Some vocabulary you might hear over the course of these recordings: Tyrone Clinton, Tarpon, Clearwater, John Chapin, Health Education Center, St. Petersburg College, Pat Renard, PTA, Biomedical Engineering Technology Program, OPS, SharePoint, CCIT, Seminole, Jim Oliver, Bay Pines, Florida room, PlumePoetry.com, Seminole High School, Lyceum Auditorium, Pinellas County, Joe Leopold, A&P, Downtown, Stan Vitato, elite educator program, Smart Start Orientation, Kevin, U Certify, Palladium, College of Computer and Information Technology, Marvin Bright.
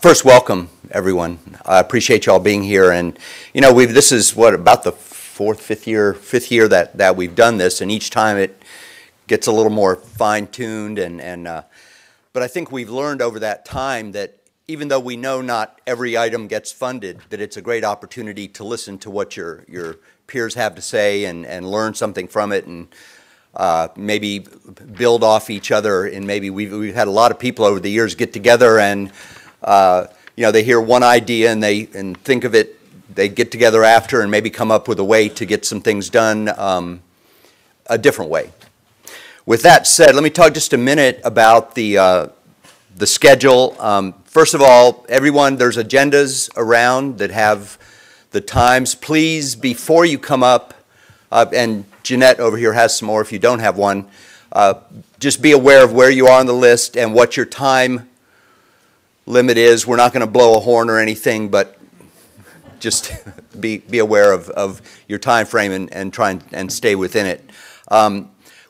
First, welcome everyone. I appreciate y'all being here, and you know, this is what, about the fifth year that we've done this, and each time it gets a little more fine-tuned, and but I think we've learned over that time that even though we know not every item gets funded, that it's a great opportunity to listen to what your peers have to say and learn something from it, and maybe build off each other. And maybe we've had a lot of people over the years get together, and you know, they hear one idea and they think of it. They get together after and maybe come up with a way to get some things done a different way. With that said, let me talk just a minute about the schedule. First of all, everyone, there's agendas around that have the times. Please, before you come up, and Jeanette over here has some more if you don't have one. Just be aware of where you are on the list and what your time limit is. We're not going to blow a horn or anything, but just be aware of your time frame and try and stay within it.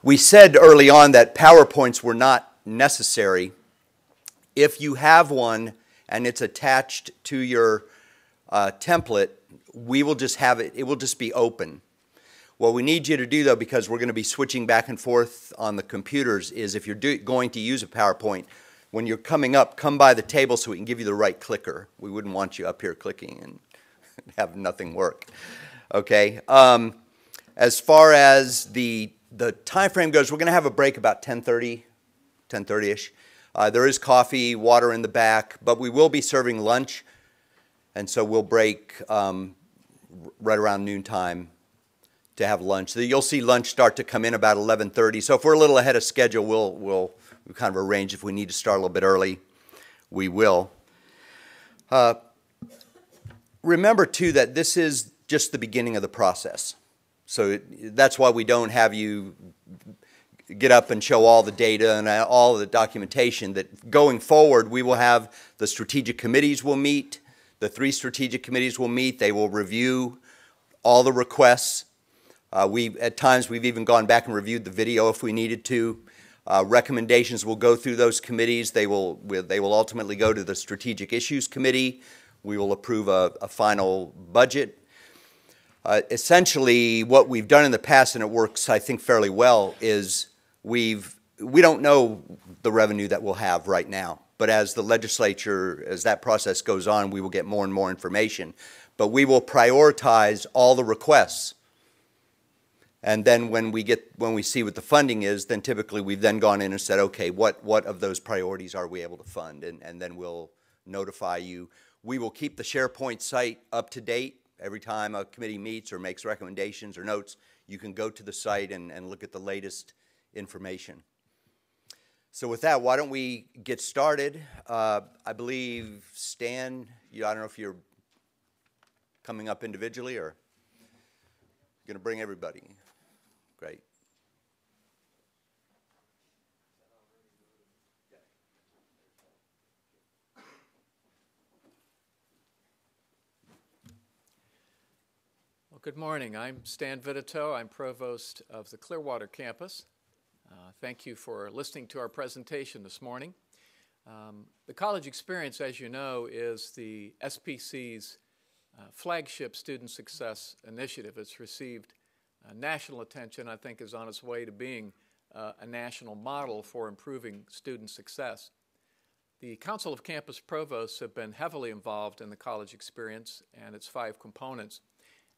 We said early on that PowerPoints were not necessary. If you have one and it's attached to your template, we will just have it. It will just be open. What we need you to do, though, because we're going to be switching back and forth on the computers, is if you're going to use a PowerPoint, when you're coming up, come by the table so we can give you the right clicker. We wouldn't want you up here clicking and have nothing work. Okay. As far as the time frame goes, we're going to have a break about 10:30-ish. There is coffee, water in the back, but we will be serving lunch, and so we'll break right around noontime to have lunch. So you'll see lunch start to come in about 11:30. So if we're a little ahead of schedule, we'll kind of arrange. If we need to start a little bit early, we will. Remember, too, that this is just the beginning of the process. So that's why we don't have you get up and show all the data and all the documentation. That going forward, we will have the strategic committees will meet. The three strategic committees will meet. They will review all the requests. At times, we've even gone back and reviewed the video if we needed to. Recommendations will go through those committees. They will ultimately go to the Strategic Issues Committee. We will approve a final budget. Essentially, what we've done in the past, and it works, I think, fairly well, is we don't know the revenue that we'll have right now. But as the legislature, as that process goes on, we will get more and more information. But we will prioritize all the requests. And then when we see what the funding is, then typically we've then gone in and said, okay, what of those priorities are we able to fund? And then we'll notify you. We will keep the SharePoint site up to date. Every time a committee meets or makes recommendations or notes, you can go to the site and look at the latest information. So with that, why don't we get started? I believe, Stan, I don't know if you're coming up individually or going to bring everybody. Great. Well, good morning. I'm Stan Vitato. I'm provost of the Clearwater campus. Thank you for listening to our presentation this morning. The college experience, as you know, is the SPC's flagship student success initiative. It's received national attention, I think is on its way to being a national model for improving student success. The Council of Campus Provosts have been heavily involved in the college experience and its 5 components.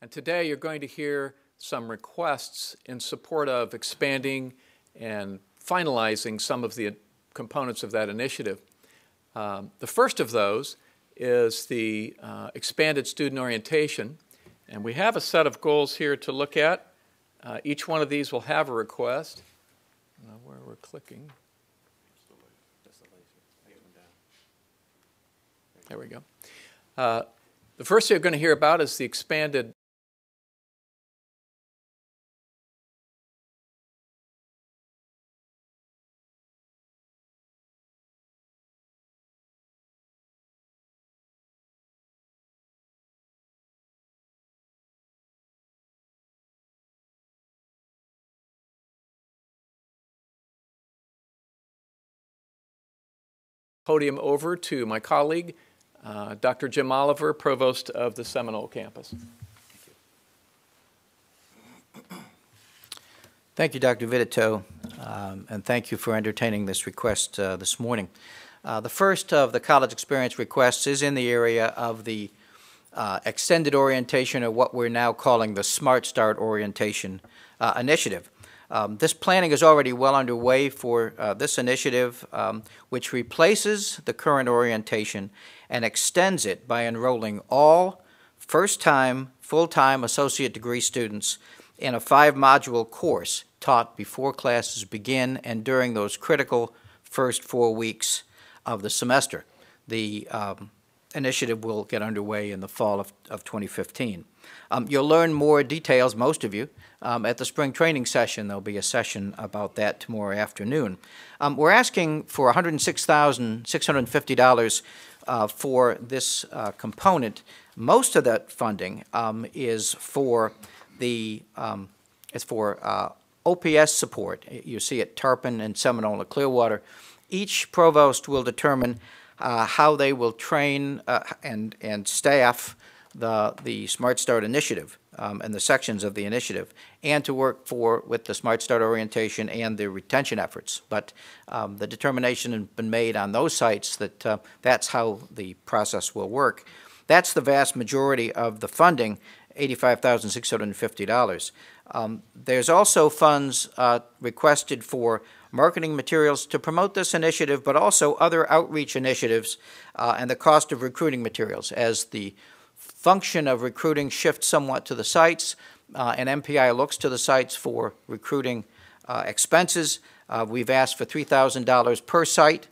And today you're going to hear some requests in support of expanding and finalizing some of the components of that initiative. The first of those is the expanded student orientation. And we have a set of goals here to look at. Each one of these will have a request. I don't know where we're clicking. There we go. The first thing you're going to hear about is the expanded podium over to my colleague, Dr. Jim Oliver, Provost of the Seminole campus. Thank you, Dr. Vitato, and thank you for entertaining this request this morning. The first of the college experience requests is in the area of the extended orientation, or what we're now calling the Smart Start Orientation initiative. This planning is already well underway for this initiative, which replaces the current orientation and extends it by enrolling all first-time, full-time associate degree students in a 5-module course taught before classes begin and during those critical first 4 weeks of the semester. The initiative will get underway in the fall of 2015. You'll learn more details, most of you, at the spring training session. There'll be a session about that tomorrow afternoon. We're asking for $106,650 for this component. Most of that funding is for the OPS support. You see at Tarpon and Seminole and Clearwater. Each provost will determine how they will train and staff the Smart Start initiative and the sections of the initiative, and to work with the Smart Start orientation and the retention efforts. But the determination has been made on those sites that that's how the process will work. That's the vast majority of the funding, $85,650. There's also funds requested for marketing materials to promote this initiative, but also other outreach initiatives and the cost of recruiting materials. As the function of recruiting shifts somewhat to the sites, and MPI looks to the sites for recruiting expenses, we've asked for $3,000 per site.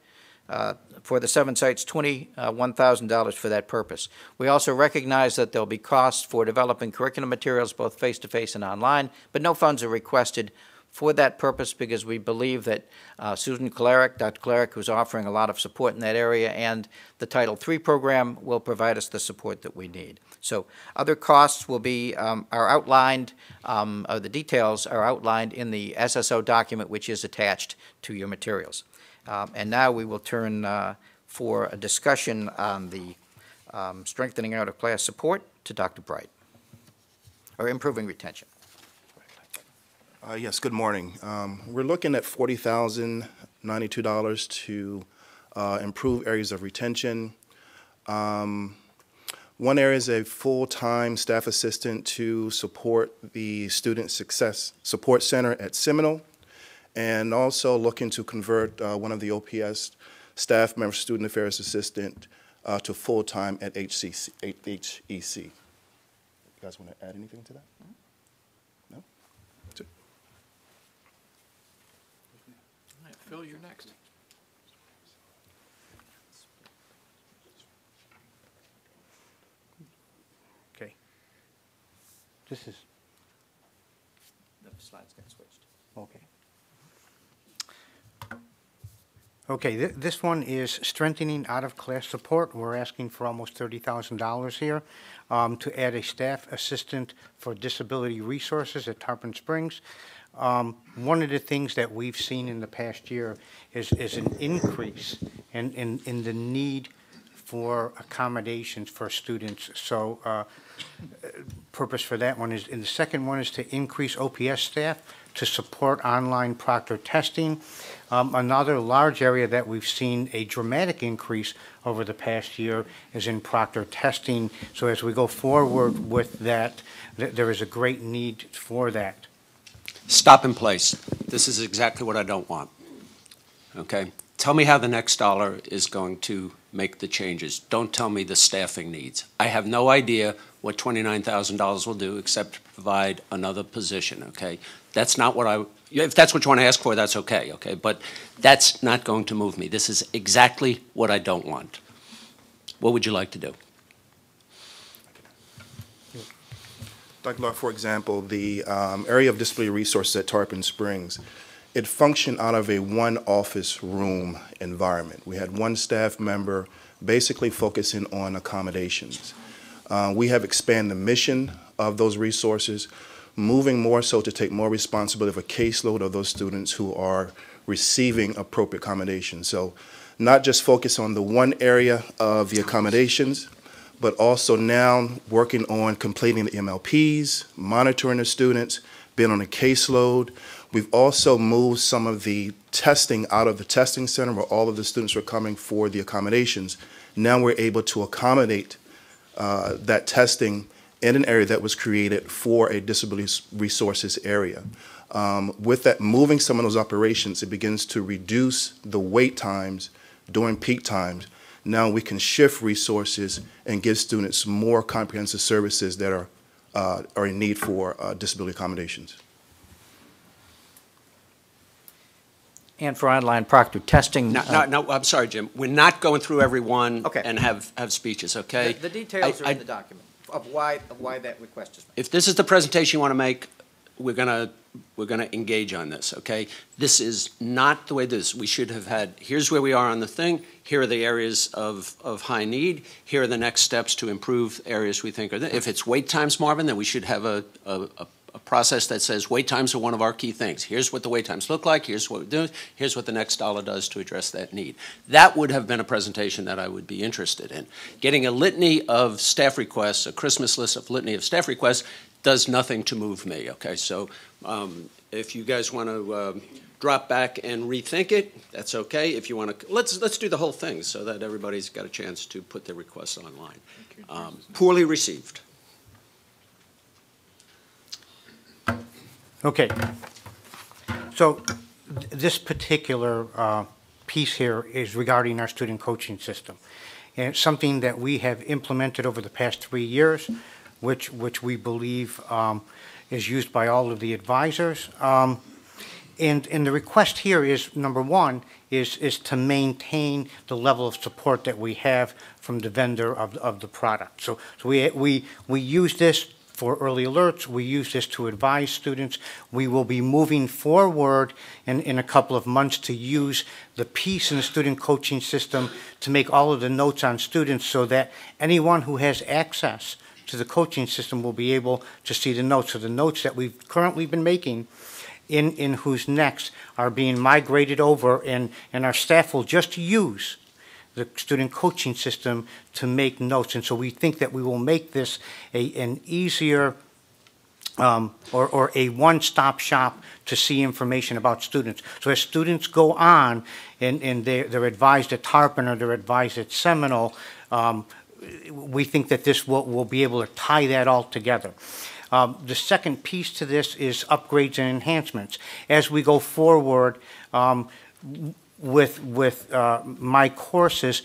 For the 7 sites, $21,000 for that purpose. We also recognize that there'll be costs for developing curriculum materials, both face-to-face and online, but no funds are requested for that purpose because we believe that Susan Klerick, Dr. Klerick, who's offering a lot of support in that area, and the Title III program will provide us the support that we need. So other costs will be, are outlined, the details are outlined in the SSO document, which is attached to your materials. And now we will turn for a discussion on the strengthening out-of-class support to Dr. Bright, or improving retention. Yes, good morning. We're looking at $40,092 to improve areas of retention. One area is a full-time staff assistant to support the Student Success Support Center at Seminole, and also looking to convert one of the OPS staff members, student affairs assistant, to full-time at HEC. You guys want to add anything to that? No? That's it. All right, Phil, you're next. Okay. This is... The slides got switched. Okay. Okay, this one is strengthening out-of-class support. We're asking for almost $30,000 here to add a staff assistant for disability resources at Tarpon Springs. One of the things that we've seen in the past year is an increase in the need for accommodations for students. So purpose for that one is, and the second one is to increase OPS staff to support online proctor testing. Another large area that we've seen a dramatic increase over the past year is in proctor testing. So as we go forward with that, there is a great need for that. Stop in place. This is exactly what I don't want, okay? Tell me how the next dollar is going to make the changes. Don't tell me the staffing needs. I have no idea what $29,000 will do except provide another position, okay? That's not what I, if that's what you want to ask for, that's okay, okay? But that's not going to move me. This is exactly what I don't want. What would you like to do? Dr. Law, for example, the area of disability resources at Tarpon Springs, it functioned out of a one office room environment. We had one staff member basically focusing on accommodations. We have expanded the mission of those resources, moving more so to take more responsibility for a caseload of those students who are receiving appropriate accommodations. So not just focus on the one area of the accommodations, but also now working on completing the MLPs, monitoring the students, being on a caseload. We've also moved some of the testing out of the testing center where all of the students were coming for the accommodations. Now we're able to accommodate that testing in an area that was created for a disability resources area. With that, moving some of those operations, it begins to reduce the wait times during peak times. Now we can shift resources and give students more comprehensive services that are in need for disability accommodations. And for online proctor testing. No, I'm sorry, Jim. We're not going through every one and have speeches, okay? The details are in the document of why that request is made. If this is the presentation you want to make, we're gonna engage on this, okay? This is not the way this, we should have had, here's where we are on the thing, here are the areas of high need, here are the next steps to improve areas we think are there. If it's wait times, Marvin, then we should have a process that says wait times are one of our key things. Here's what the wait times look like, here's what we do, here's what the next dollar does to address that need. That would have been a presentation that I would be interested in. Getting a litany of staff requests, a Christmas list of litany of staff requests, does nothing to move me, okay? So if you guys want to drop back and rethink it, that's okay. If you want to, let's do the whole thing so that everybody's got a chance to put their requests online. Poorly received. Okay, so this particular piece here is regarding our student coaching system. And it's something that we have implemented over the past 3 years, which we believe is used by all of the advisors. And the request here is, number one, is to maintain the level of support that we have from the vendor of the product. So we use this for early alerts. We use this to advise students. We will be moving forward in a couple of months to use the piece in the student coaching system to make all of the notes on students so that anyone who has access to the coaching system will be able to see the notes. So the notes that we've currently been making in Who's Next are being migrated over, and our staff will just use the student coaching system to make notes. And so we think that we will make this an easier or a one-stop shop to see information about students. So as students go on and they're advised at Tarpon or they're advised at Seminole, we think that this will be able to tie that all together. The second piece to this is upgrades and enhancements. As we go forward with my courses,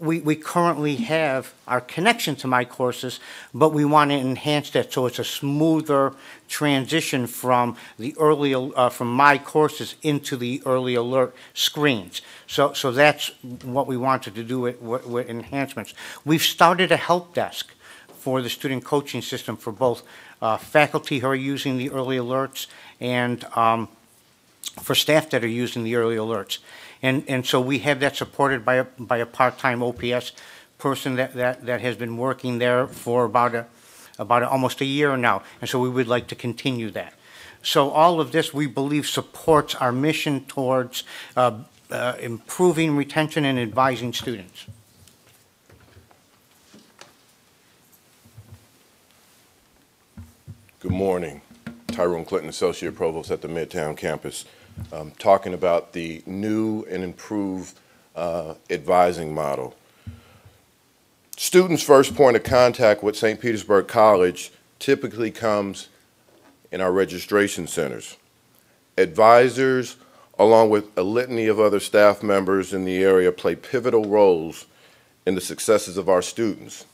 we currently have our connection to my courses, but we want to enhance that so it's a smoother transition from the early from my courses into the early alert screens. So that's what we wanted to do with enhancements. We've started a help desk for the student coaching system for both faculty who are using the early alerts and for staff that are using the early alerts. And so we have that supported by a part-time OPS person that has been working there for about almost a year now. And so we would like to continue that. So all of this, we believe, supports our mission towards improving retention and advising students. Good morning. Tyrone Clinton, Associate Provost at the Midtown campus. Talking about the new and improved advising model. Students' first point of contact with St. Petersburg College typically comes in our registration centers. Advisors, along with a litany of other staff members in the area, play pivotal roles in the successes of our students.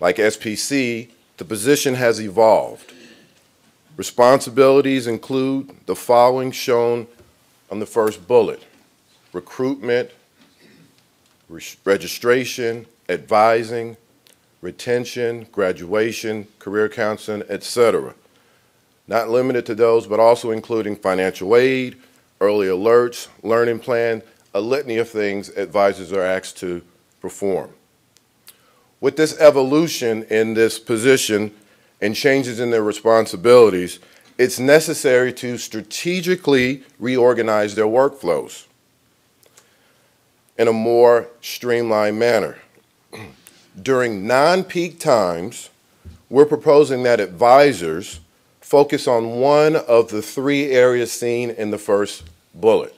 Like SPC, the position has evolved. Responsibilities include the following shown on the first bullet: recruitment, registration, advising, retention, graduation, career counseling, etc. Not limited to those, but also including financial aid, early alerts, learning plan, a litany of things advisors are asked to perform. With this evolution in this position, and changes in their responsibilities, it's necessary to strategically reorganize their workflows. in a more streamlined manner. During non-peak times, we're proposing that advisors focus on one of the three areas seen in the first bullet.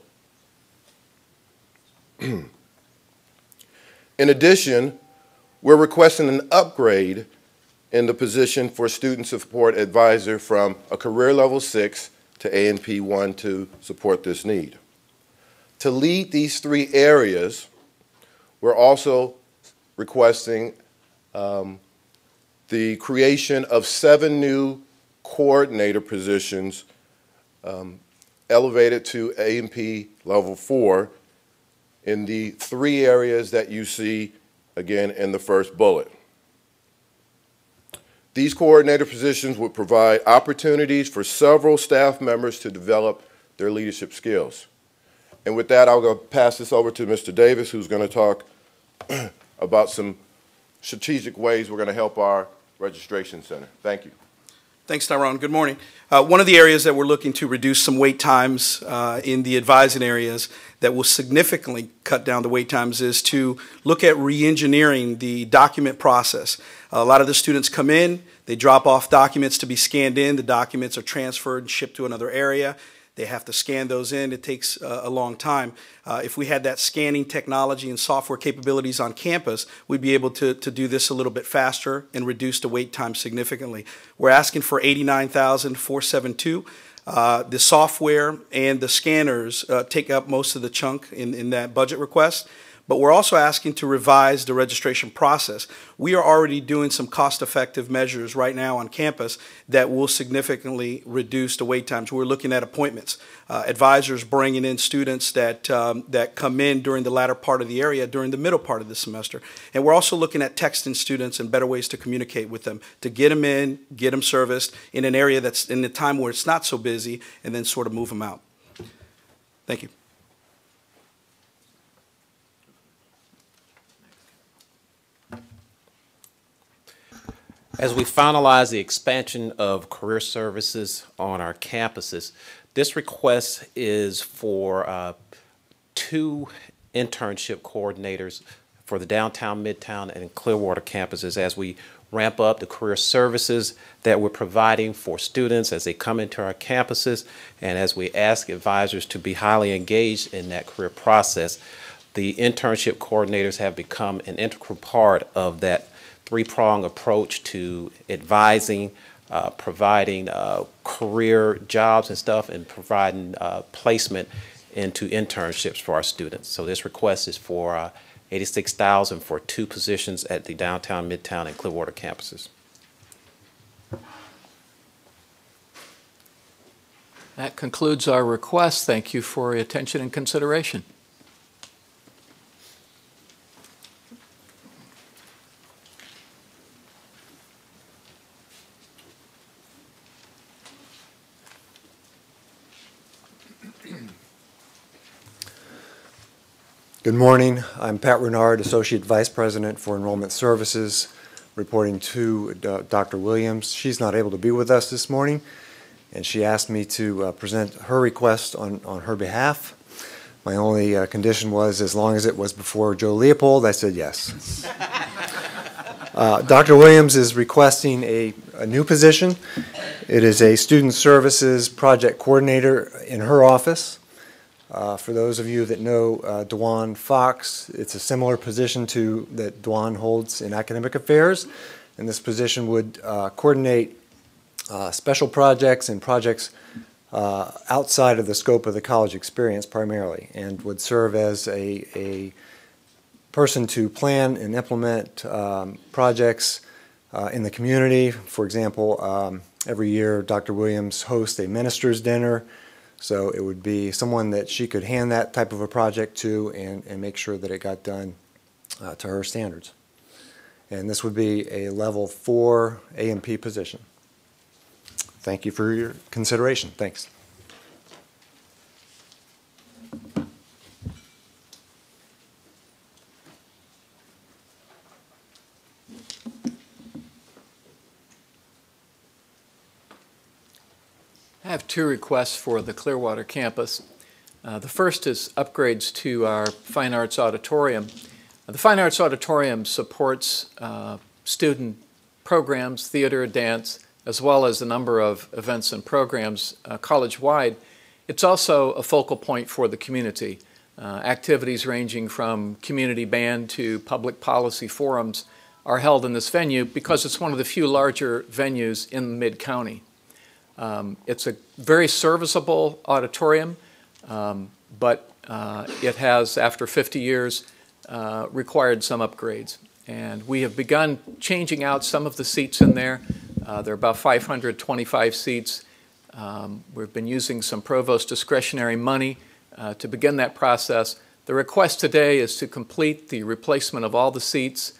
In addition, we're requesting an upgrade in the position for student support advisor from a career level 6 to A&P 1 to support this need. To lead these three areas, we're also requesting the creation of 7 new coordinator positions elevated to A&P level 4 in the 3 areas that you see again in the first bullet. These coordinator positions would provide opportunities for several staff members to develop their leadership skills. And with that, I'll go pass this over to Mr. Davis, who's going to talk about some strategic ways we're going to help our registration center. Thank you. Thanks, Tyrone. Good morning. One of the areas that we're looking to reduce some wait times in the advising areas that will significantly cut down the wait times is to look at re-engineering the document process. A lot of the students come in, they drop off documents to be scanned in, the documents are transferred and shipped to another area. They have to scan those in. It takes a long time. If we had that scanning technology and software capabilities on campus, we'd be able to do this a little bit faster and reduce the wait time significantly. We're asking for $89,472. The software and the scanners take up most of the chunk in that budget request. But we're also asking to revise the registration process. We are already doing some cost-effective measures right now on campus that will significantly reduce the wait times. We're looking at appointments. Advisors bringing in students that, that come in during the latter part of the area, during the middle part of the semester. And we're also looking at texting students and better ways to communicate with them, to get them in, get them serviced in an area that's in the time where it's not so busy, and then sort of move them out. Thank you. As we finalize the expansion of career services on our campuses, this request is for 2 internship coordinators for the Downtown, Midtown, and Clearwater campuses as we ramp up the career services that we're providing for students as they come into our campuses and as we ask advisors to be highly engaged in that career process. The internship coordinators have become an integral part of that three-pronged approach to advising, providing career jobs and stuff, and providing placement into internships for our students. So this request is for $86,000 for 2 positions at the Downtown, Midtown, and Clearwater campuses. That concludes our request. Thank you for your attention and consideration. Good morning. I'm Pat Renard, Associate Vice President for Enrollment Services, reporting to Dr. Williams. She's not able to be with us this morning, and she asked me to present her request on her behalf. My only condition was, as long as it was before Joe Leopold, I said yes. Dr. Williams is requesting a new position. It is a Student Services Project Coordinator in her office. For those of you that know Dewan Fox, it's a similar position to that Dewan holds in academic affairs, and this position would coordinate special projects and projects outside of the scope of the college experience primarily, and would serve as a person to plan and implement projects in the community. For example, every year Dr. Williams hosts a minister's dinner. So it would be someone that she could hand that type of a project to and make sure that it got done to her standards. And this would be a level 4 A&P position. Thank you for your consideration. Thanks. I have 2 requests for the Clearwater campus. The first is upgrades to our Fine Arts Auditorium. The Fine Arts Auditorium supports student programs, theater, dance, as well as a number of events and programs college-wide. It's also a focal point for the community. Activities ranging from community band to public policy forums are held in this venue because it's one of the few larger venues in Mid-County. It's a very serviceable auditorium, but it has, after 50 years, required some upgrades. And we have begun changing out some of the seats in there. There are about 525 seats. We've been using some provost discretionary money to begin that process. The request today is to complete the replacement of all the seats,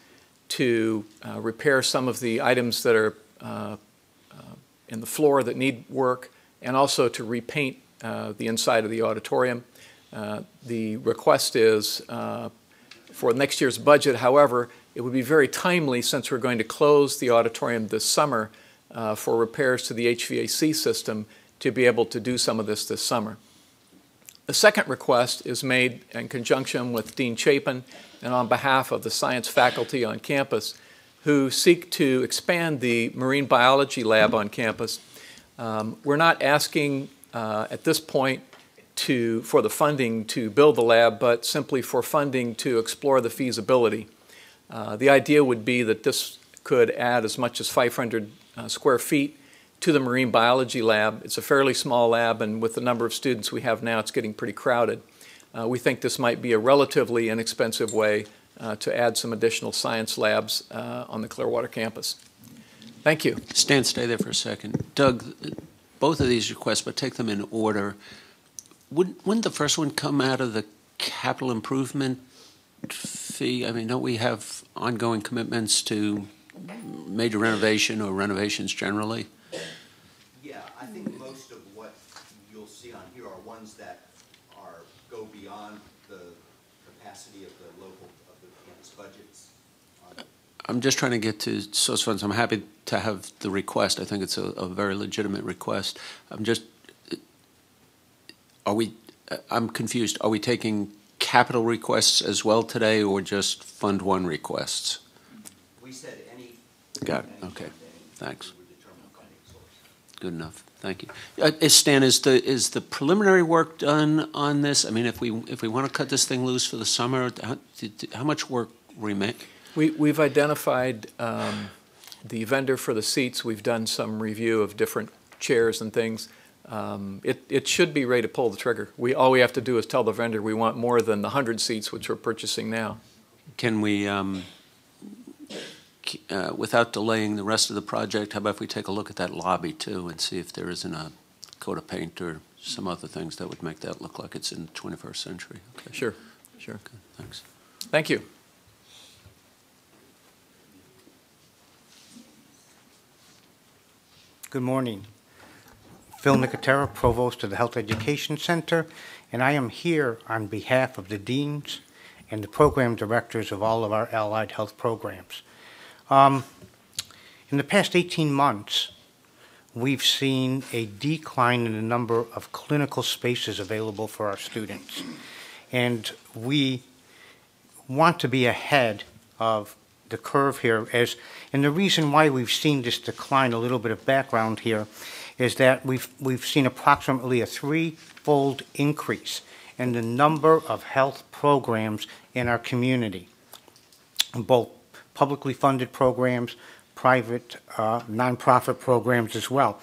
to repair some of the items that are in the floor that need work, and also to repaint the inside of the auditorium. The request is for next year's budget. However, it would be very timely, since we're going to close the auditorium this summer for repairs to the HVAC system, to be able to do some of this summer. The second request is made in conjunction with Dean Chapin and on behalf of the science faculty on campus, who seek to expand the marine biology lab on campus. We're not asking at this point for the funding to build the lab, but simply for funding to explore the feasibility. The idea would be that this could add as much as 500 square feet to the marine biology lab. It's a fairly small lab, and with the number of students we have now, it's getting pretty crowded. We think this might be a relatively inexpensive way to add some additional science labs on the Clearwater campus. Thank you. Stan, stay there for a second. Doug, both of these requests, but take them in order. Wouldn't the first one come out of the capital improvement fee? I mean, don't we have ongoing commitments to major renovation or renovations generally? Yeah, I think most of what you'll see on here are ones that go beyond the capacity of the local campus budgets. I'm just trying to get to source funds. I'm happy to have the request. I think it's a very legitimate request. I'm just. I'm confused. Are we taking capital requests as well today, or just Fund 1 requests? We said any. Got it. Okay. Thanks. Good enough. Thank you. Stan, is the preliminary work done on this? I mean, if we want to cut this thing loose for the summer, how much work remains? We've identified the vendor for the seats. We've done some review of different chairs and things. It should be ready to pull the trigger. All we have to do is tell the vendor we want more than the 100 seats which we're purchasing now. Can we, without delaying the rest of the project, how about if we take a look at that lobby too and see if there isn't a coat of paint or some other things that would make that look like it's in the 21st century? Okay. Sure, sure. Okay, thanks. Thank you. Good morning. Phil Nicotera, Provost of the Health Education Center, and I am here on behalf of the deans and the program directors of all of our allied health programs. In the past 18 months, we've seen a decline in the number of clinical spaces available for our students, and we want to be ahead of the curve here. And the reason why we've seen this decline, a little bit of background here, is that we've seen approximately a threefold increase in the number of health programs in our community, both publicly funded programs, private nonprofit programs as well.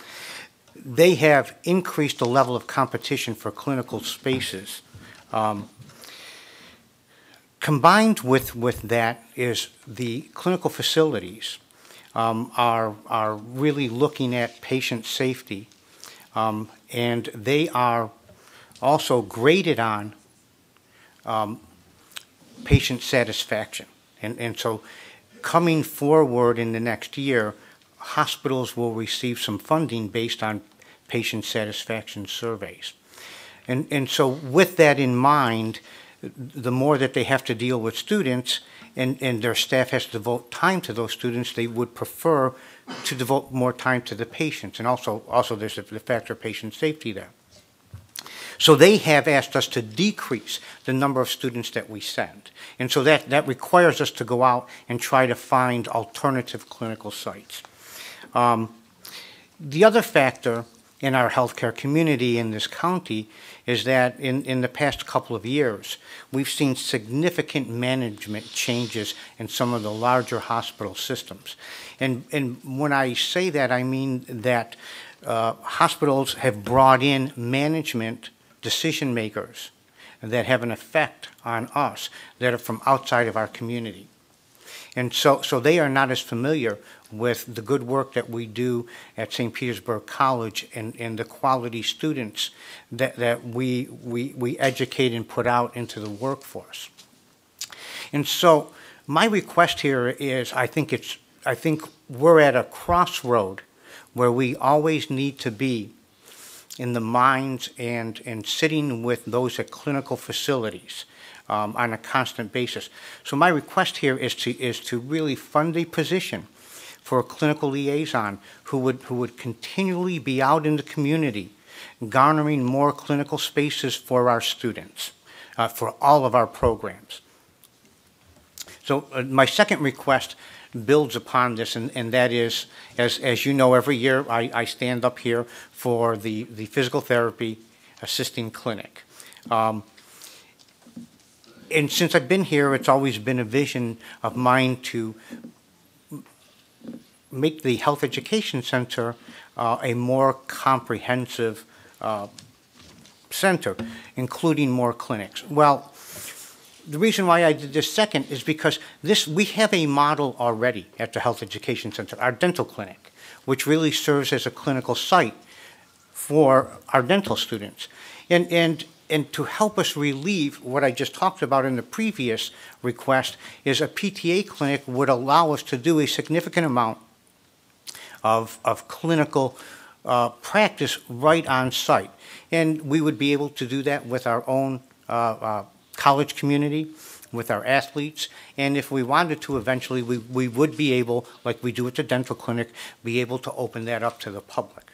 They have increased the level of competition for clinical spaces. Combined with that is the clinical facilities. Are really looking at patient safety, and they are also graded on patient satisfaction. And so coming forward in the next year, hospitals will receive some funding based on patient satisfaction surveys. And so with that in mind, the more that they have to deal with students, and their staff has to devote time to those students, they would prefer to devote more time to the patients. And also there's the factor of patient safety there. So they have asked us to decrease the number of students that we send. And so that requires us to go out and try to find alternative clinical sites. The other factor in our healthcare community in this county is that in the past couple of years, we've seen significant management changes in some of the larger hospital systems. And when I say that, I mean that hospitals have brought in management decision makers that have an effect on us that are from outside of our community. And so they are not as familiar with the good work that we do at St. Petersburg College and the quality students that we educate and put out into the workforce. And so my request here is I think we're at a crossroad where we always need to be in the minds and sitting with those at clinical facilities on a constant basis. So my request here is to really fund a position for a clinical liaison who would continually be out in the community, garnering more clinical spaces for our students, for all of our programs. So my second request builds upon this, and that is, as you know, every year I stand up here for the physical therapy assisting clinic. And since I've been here, it's always been a vision of mine to make the Health Education Center a more comprehensive center, including more clinics. Well, the reason why I did this second is because we have a model already at the Health Education Center, our dental clinic, which really serves as a clinical site for our dental students. And to help us relieve what I just talked about in the previous request is a PTA clinic would allow us to do a significant amount of clinical practice right on site. And we would be able to do that with our own college community, with our athletes, and if we wanted to eventually, we would be able, like we do at the dental clinic, be able to open that up to the public.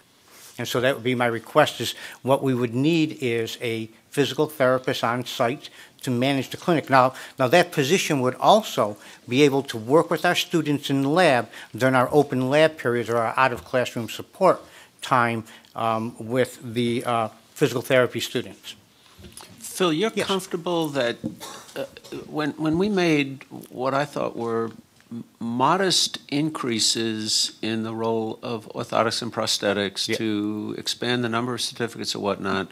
And so that would be my request, is what we would need is a physical therapist on site to manage the clinic. Now that position would also be able to work with our students in the lab during our open lab periods or our out-of-classroom support time with the physical therapy students. Phil, you're yes. comfortable that when we made what I thought were modest increases in the role of orthotics and prosthetics yep. to expand the number of certificates and whatnot,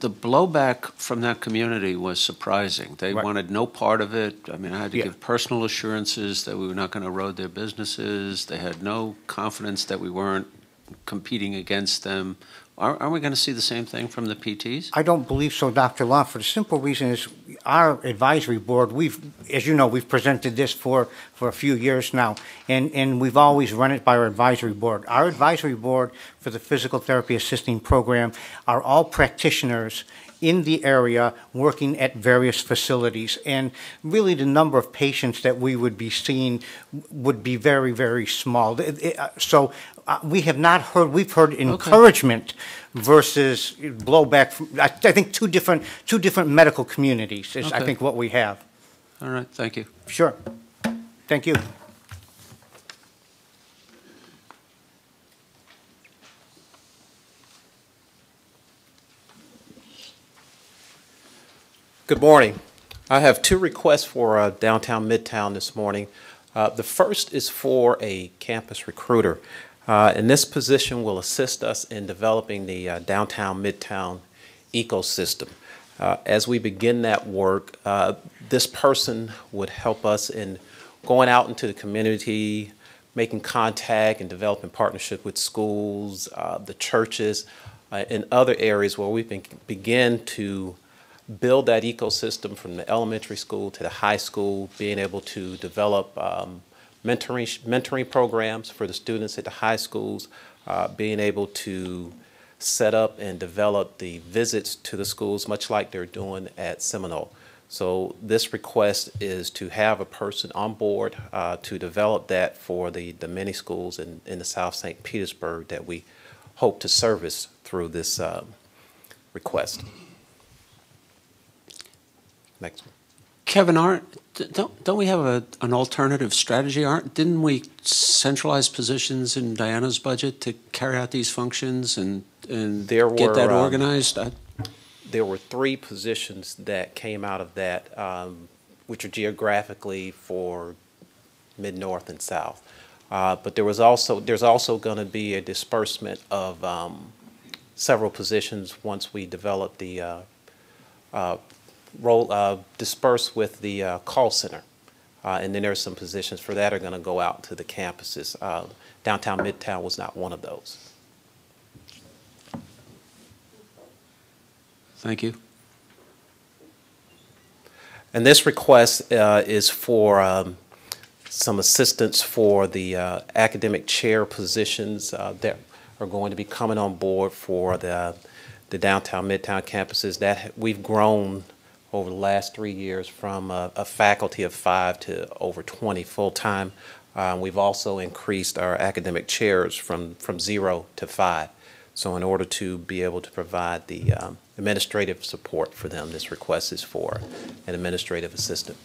the blowback from that community was surprising. They right. wanted no part of it. I mean, I had to yep. give personal assurances that we were not going to erode their businesses. They had no confidence that we weren't competing against them. Aren't we going to see the same thing from the PTs? I don't believe so, Dr. Law, for the simple reason is our advisory board, as you know, we've presented this for a few years now, and we've always run it by our advisory board. Our advisory board for the physical therapy assisting program are all practitioners in the area working at various facilities, and really the number of patients that we would be seeing would be very, very small. So we have not heard, we've heard encouragement okay. versus blowback from, I think two different medical communities is okay. I think what we have. All right, thank you. Sure, thank you. Good morning. I have two requests for downtown Midtown this morning. The first is for a campus recruiter, and this position will assist us in developing the downtown Midtown ecosystem. As we begin that work, this person would help us in going out into the community, making contact and developing partnership with schools, the churches, and other areas where we can begin to build that ecosystem from the elementary school to the high school, being able to develop mentoring programs for the students at the high schools, being able to set up and develop the visits to the schools, much like they're doing at Seminole. So this request is to have a person on board to develop that for the many schools in the South St. Petersburg that we hope to service through this request. Next one. Kevin, don't we have an alternative strategy? Didn't we centralize positions in Diana's budget to carry out these functions and get that organized? There were three positions that came out of that, which are geographically for Mid-North and South. But there's also going to be a disbursement of several positions once we develop the disperse with the call center. And then there's some positions for that are going to go out to the campuses. Downtown Midtown was not one of those. Thank you. And this request is for some assistance for the academic chair positions that are going to be coming on board for the downtown Midtown campuses that we've grown over the last 3 years from a faculty of 5 to over 20 full-time. We've also increased our academic chairs from 0 to 5. So in order to be able to provide the administrative support for them, this request is for an administrative assistant.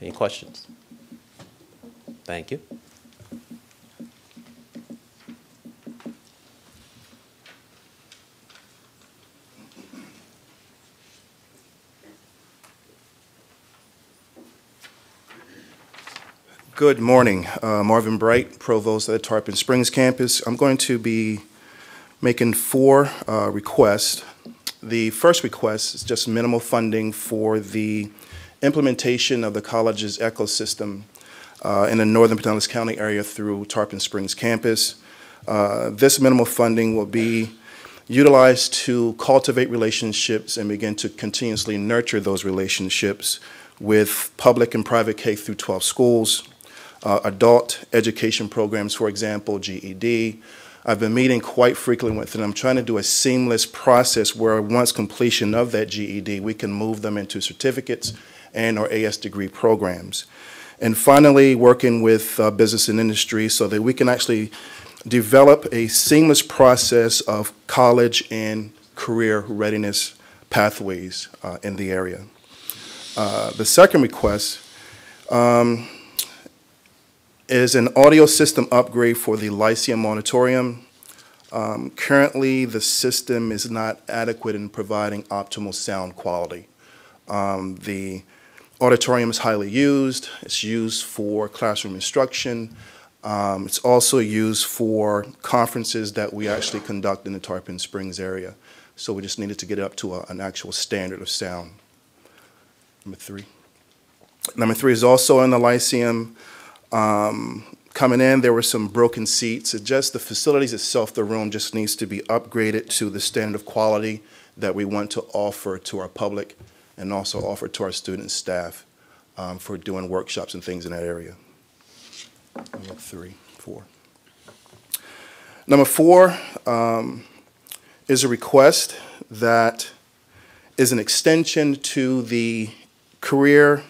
Any questions? Thank you. Good morning. Marvin Bright, Provost at Tarpon Springs Campus. I'm going to be making 4 requests. The first request is just minimal funding for the implementation of the college's ecosystem in the northern Pinellas County area through Tarpon Springs Campus. This minimal funding will be utilized to cultivate relationships and begin to continuously nurture those relationships with public and private K-12 schools. Adult education programs, for example, GED. I've been meeting quite frequently with them. I'm trying to do a seamless process where once completion of that GED, we can move them into certificates and or AS degree programs. And finally, working with business and industry so that we can actually develop a seamless process of college and career readiness pathways in the area. The second request is an audio system upgrade for the Lyceum Auditorium. Currently, the system is not adequate in providing optimal sound quality. The auditorium is highly used. It's used for classroom instruction. It's also used for conferences that we actually conduct in the Tarpon Springs area. So we just needed to get it up to an actual standard of sound. Number 3. Number 3 is also in the Lyceum. Coming in, there were some broken seats. It just the facilities itself, the room just needs to be upgraded to the standard of quality that we want to offer to our public and also offer to our student staff for doing workshops and things in that area. Number 4. Number 4 is a request that is an extension to the career,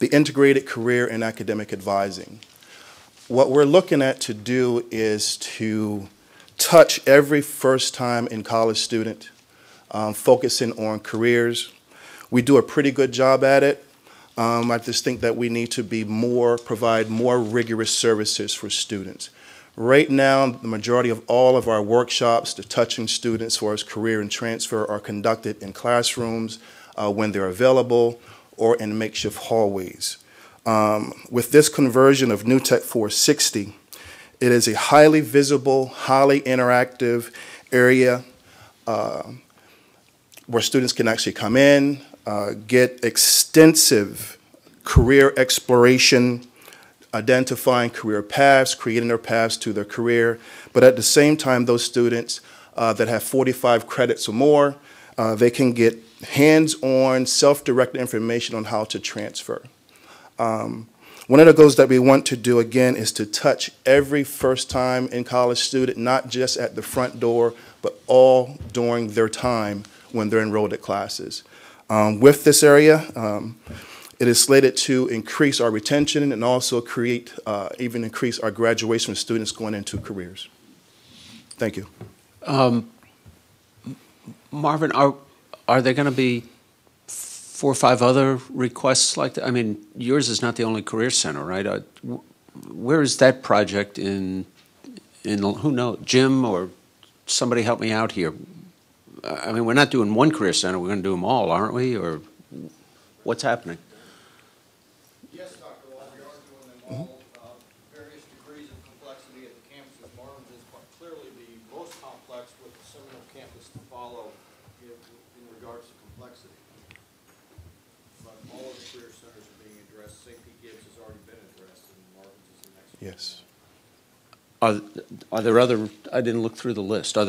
the integrated career and academic advising. What we're looking at to do is to touch every first-time in college student, focusing on careers. We do a pretty good job at it. I just think that we need to be provide more rigorous services for students. Right now, the majority of all of our workshops, the touching students for his career and transfer, are conducted in classrooms when they're available, or in makeshift hallways. With this conversion of New Tech 460, it is a highly visible, highly interactive area where students can actually come in, get extensive career exploration, identifying career paths, creating their paths to their career. But at the same time, those students that have 45 credits or more, they can get hands-on, self-directed information on how to transfer. One of the goals that we want to do, again, is to touch every first-time in college student, not just at the front door, but all during their time when they're enrolled at classes. With this area, it is slated to increase our retention and also even increase our graduation of students going into careers. Thank you. Marvin, are there going to be 4 or 5 other requests like that? I mean, yours is not the only career center, right? Where is that project in who knows, Jim or somebody help me out here. I mean, we're not doing one career center, we're going to do them all, aren't we? Or what's happening? Yes, Dr. Law, we are doing them all. Various degrees of complexity at the campuses. Marvin's is clearly the most complex with the Seminole campus to follow in regards to complexity. But all of the career centers are being addressed. St. Pete Gibbs has already been addressed, and Marvin's is the next one. Yes. Are there other, I didn't look through the list, are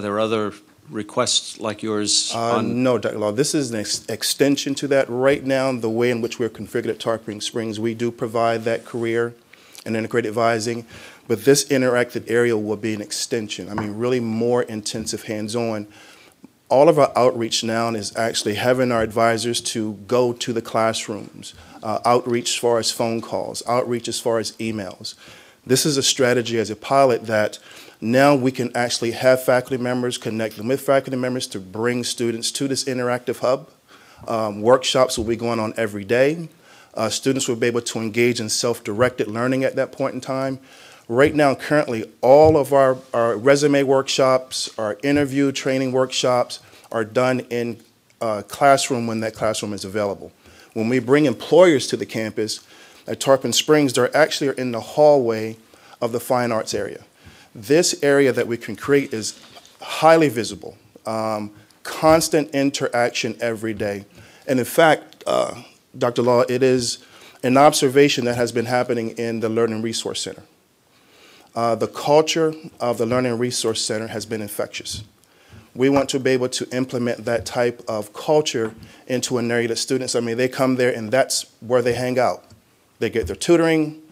there other requests like yours? No, Dr. Law. This is an extension to that. Right now, the way in which we're configured at Tarpon Springs, we do provide that career and integrated advising, but this interactive area will be an extension. I mean, really more intensive hands-on. All of our outreach now is actually having our advisors to go to the classrooms, outreach as far as phone calls, outreach as far as emails. This is a strategy as a pilot that now we can actually have faculty members, connect them with faculty members to bring students to this interactive hub. Workshops will be going on every day. Students will be able to engage in self-directed learning at that point in time. Right now, currently, all of our resume workshops, our interview training workshops are done in classroom when that classroom is available. When we bring employers to the campus at Tarpon Springs, they're actually in the hallway of the fine arts area. This area that we can create is highly visible, constant interaction every day. And in fact, Dr. Law, it is an observation that has been happening in the Learning Resource Center. The culture of the Learning Resource Center has been infectious. We want to be able to implement that type of culture into an area that students, I mean, they come there and that's where they hang out. They get their tutoring.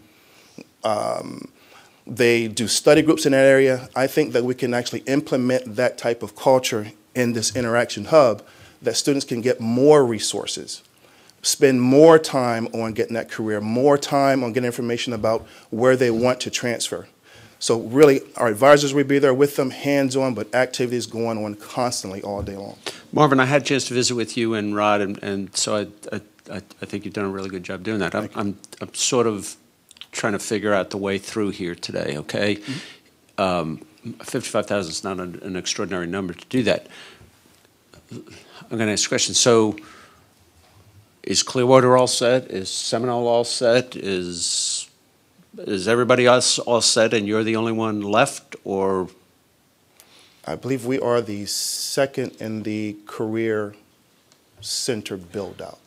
They do study groups in that area. I think that we can actually implement that type of culture in this interaction hub that students can get more resources, spend more time on getting that career, more time on getting information about where they want to transfer. So really, our advisors will be there with them, hands-on, but activities going on constantly all day long. Marvin, I had a chance to visit with you and Rod, and so I think you've done a really good job doing that. I'm sort of trying to figure out the way through here today, okay? 55,000 is not an extraordinary number to do that. I'm going to ask a question. So is Clearwater all set? Is Seminole all set? Is everybody else all set and you're the only one left? Or I believe we are the second in the career center build-out.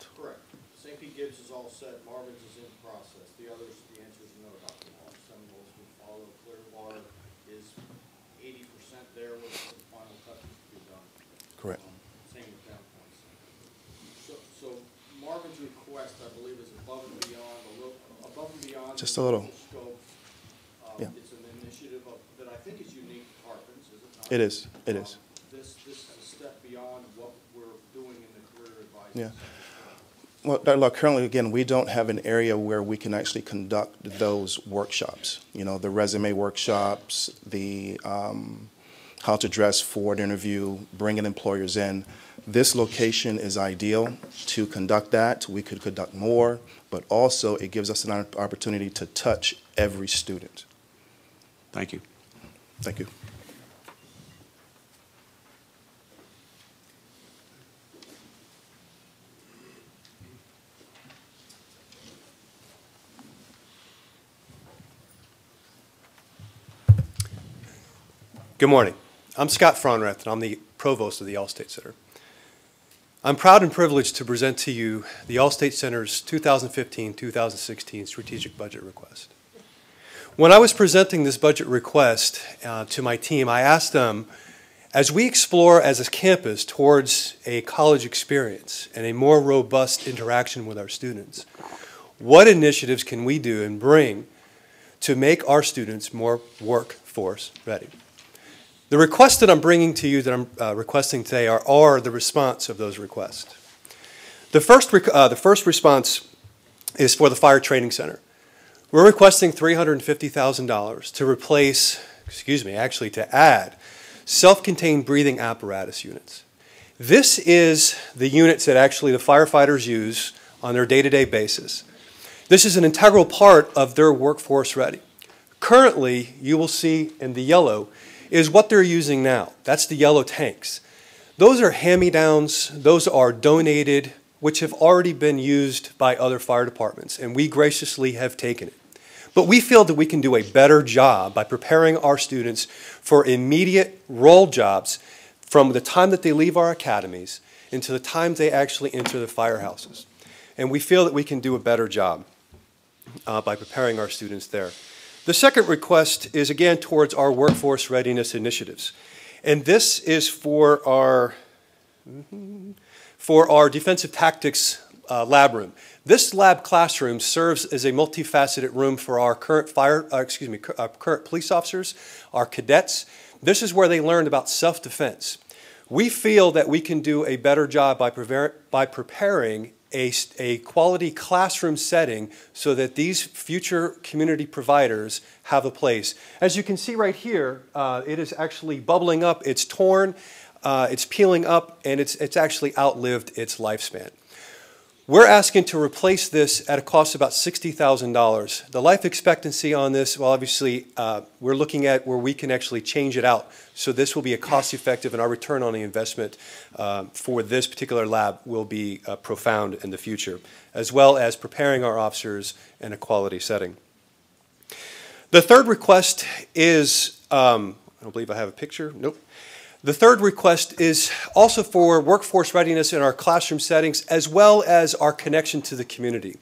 Just a little. Yeah. It's an initiative that I think is unique to Tarpon's, is it not? It is. It is. This is a step beyond what we're doing in the career advising. Yeah. Well, Dr. Law, currently, again, we don't have an area where we can actually conduct those workshops. You know, the resume workshops, the how to dress for an interview, bringing employers in. This location is ideal to conduct that. We could conduct more, but also it gives us an opportunity to touch every student. Thank you. Thank you. Good morning. I'm Scott Fraunrath, and I'm the provost of the Allstate Center. I'm proud and privileged to present to you the Allstate Center's 2015-2016 strategic budget request. When I was presenting this budget request to my team, I asked them, as we explore as a campus towards a college experience and a more robust interaction with our students, what initiatives can we do and bring to make our students more workforce ready? The requests that I'm bringing to you, that I'm requesting today, are the response of those requests. The first response is for the Fire Training Center. We're requesting $350,000 to add self-contained breathing apparatus units. This is the units that actually the firefighters use on their day-to-day basis. This is an integral part of their workforce ready. Currently, you will see in the yellow is what they're using now. That's the yellow tanks. Those are hand-me-downs. Those are donated, which have already been used by other fire departments, and we graciously have taken it. But we feel that we can do a better job by preparing our students for immediate role jobs from the time that they leave our academies until the time they actually enter the firehouses. And we feel that we can do a better job by preparing our students there. The second request is, again, towards our workforce readiness initiatives. And this is for our defensive tactics lab room. This lab classroom serves as a multifaceted room for our current current police officers, our cadets. This is where they learned about self-defense. We feel that we can do a better job by preparing a quality classroom setting so that these future community providers have a place. As you can see right here, it is actually bubbling up. It's torn, it's peeling up, and it's actually outlived its lifespan. We're asking to replace this at a cost of about $60,000. The life expectancy on this, well, obviously, we're looking at where we can actually change it out. So this will be a cost-effective, and our return on the investment for this particular lab will be profound in the future, as well as preparing our officers in a quality setting. The third request is, I don't believe I have a picture, nope. The third request is also for workforce readiness in our classroom settings, as well as our connection to the community.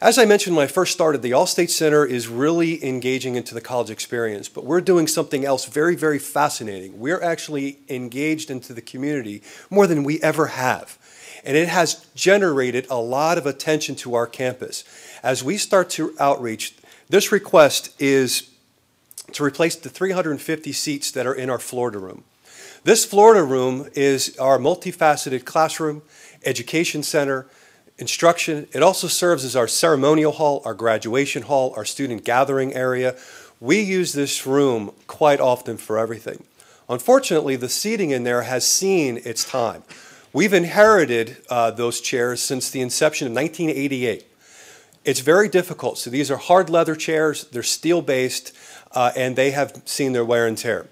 As I mentioned when I first started, the Allstate Center is really engaging into the college experience, but we're doing something else very, very fascinating. We're actually engaged into the community more than we ever have. And it has generated a lot of attention to our campus. As we start to outreach, this request is to replace the 350 seats that are in our Florida room. This Florida room is our multifaceted classroom, education center, instruction. It also serves as our ceremonial hall, our graduation hall, our student gathering area. We use this room quite often for everything. Unfortunately, the seating in there has seen its time. We've inherited those chairs since the inception of 1988. It's very difficult. So these are hard leather chairs. They're steel-based, and they have seen their wear and tear.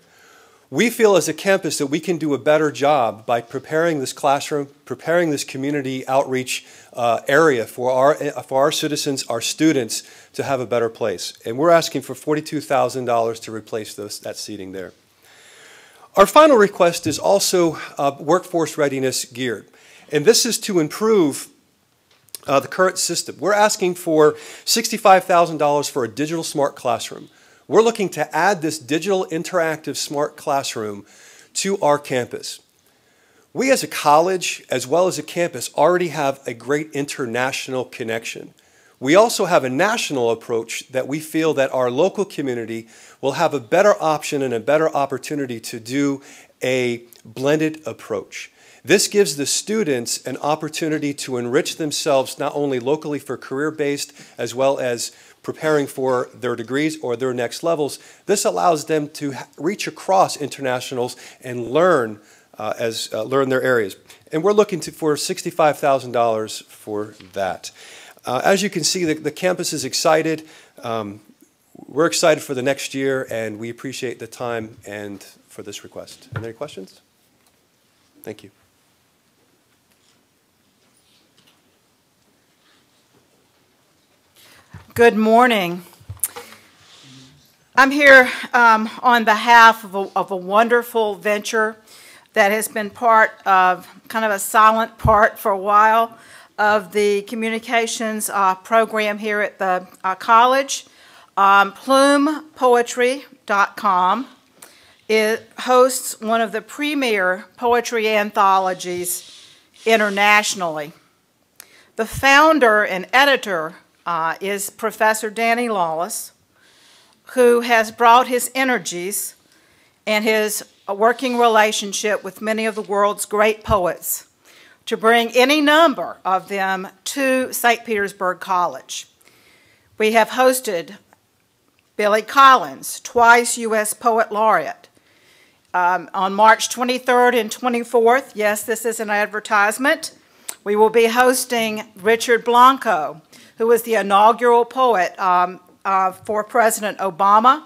We feel as a campus that we can do a better job by preparing this classroom, preparing this community outreach area for our citizens, our students, to have a better place. And we're asking for $42,000 to replace that seating there. Our final request is also workforce readiness geared. And this is to improve the current system. We're asking for $65,000 for a digital smart classroom. We're looking to add this digital interactive smart classroom to our campus. We as a college, as well as a campus, already have a great international connection. We also have a national approach that we feel that our local community will have a better option and a better opportunity to do a blended approach. This gives the students an opportunity to enrich themselves not only locally for career-based, as well as preparing for their degrees or their next levels. This allows them to reach across internationals and learn learn their areas. And we're looking for $65,000 for that. As you can see, the campus is excited. We're excited for the next year, and we appreciate the time and for this request. Are there any questions? Thank you. Good morning. I'm here on behalf of a wonderful venture that has been part of kind of a silent part for a while of the communications program here at the college. PlumePoetry.com. It hosts one of the premier poetry anthologies internationally. The founder and editor is Professor Danny Lawless, who has brought his energies and his working relationship with many of the world's great poets to bring any number of them to St. Petersburg College. We have hosted Billy Collins, twice U.S. Poet Laureate, On March 23rd and 24th, yes, this is an advertisement, we will be hosting Richard Blanco, who was the inaugural poet for President Obama,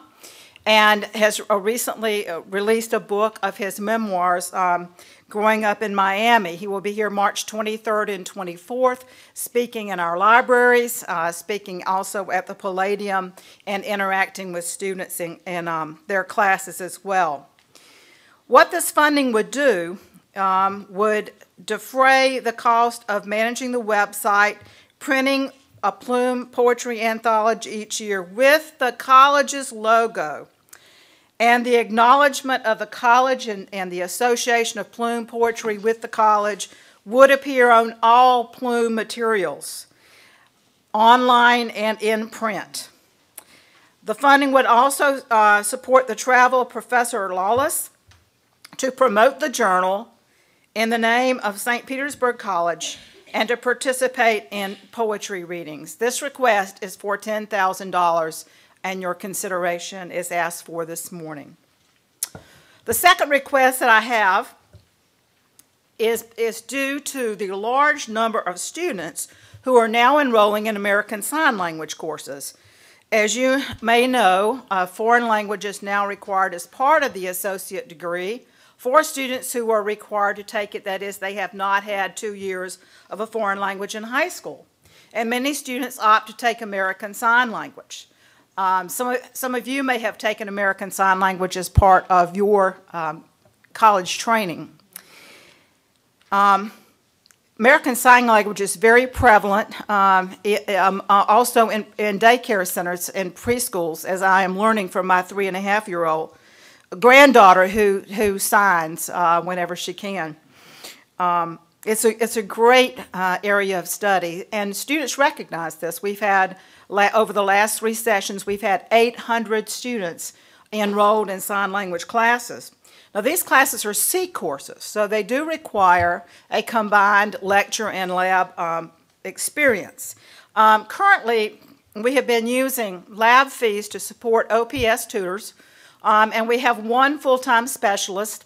and has recently released a book of his memoirs, Growing Up in Miami. He will be here March 23rd and 24th, speaking in our libraries, speaking also at the Palladium, and interacting with students in their classes as well. What this funding would do would defray the cost of managing the website, printing a Plume Poetry Anthology each year with the college's logo, and the acknowledgement of the college and the association of Plume Poetry with the college would appear on all Plume materials, online and in print. The funding would also support the travel of Professor Lawless to promote the journal in the name of St. Petersburg College and to participate in poetry readings. This request is for $10,000, and your consideration is asked for this morning. The second request that I have is due to the large number of students who are now enrolling in American Sign Language courses. As you may know, foreign language is now required as part of the associate degree for students who are required to take it, that is, they have not had 2 years of a foreign language in high school. And many students opt to take American Sign Language. Some of you may have taken American Sign Language as part of your college training. American Sign Language is very prevalent, also in daycare centers and preschools, as I am learning from my 3-and-a-half-year-old granddaughter who signs whenever she can. It's a great area of study, and students recognize this. We've had, over the last 3 sessions, we've had 800 students enrolled in sign language classes. Now, these classes are C courses, so they do require a combined lecture and lab experience. Currently, we have been using lab fees to support OPS tutors, and we have one full-time specialist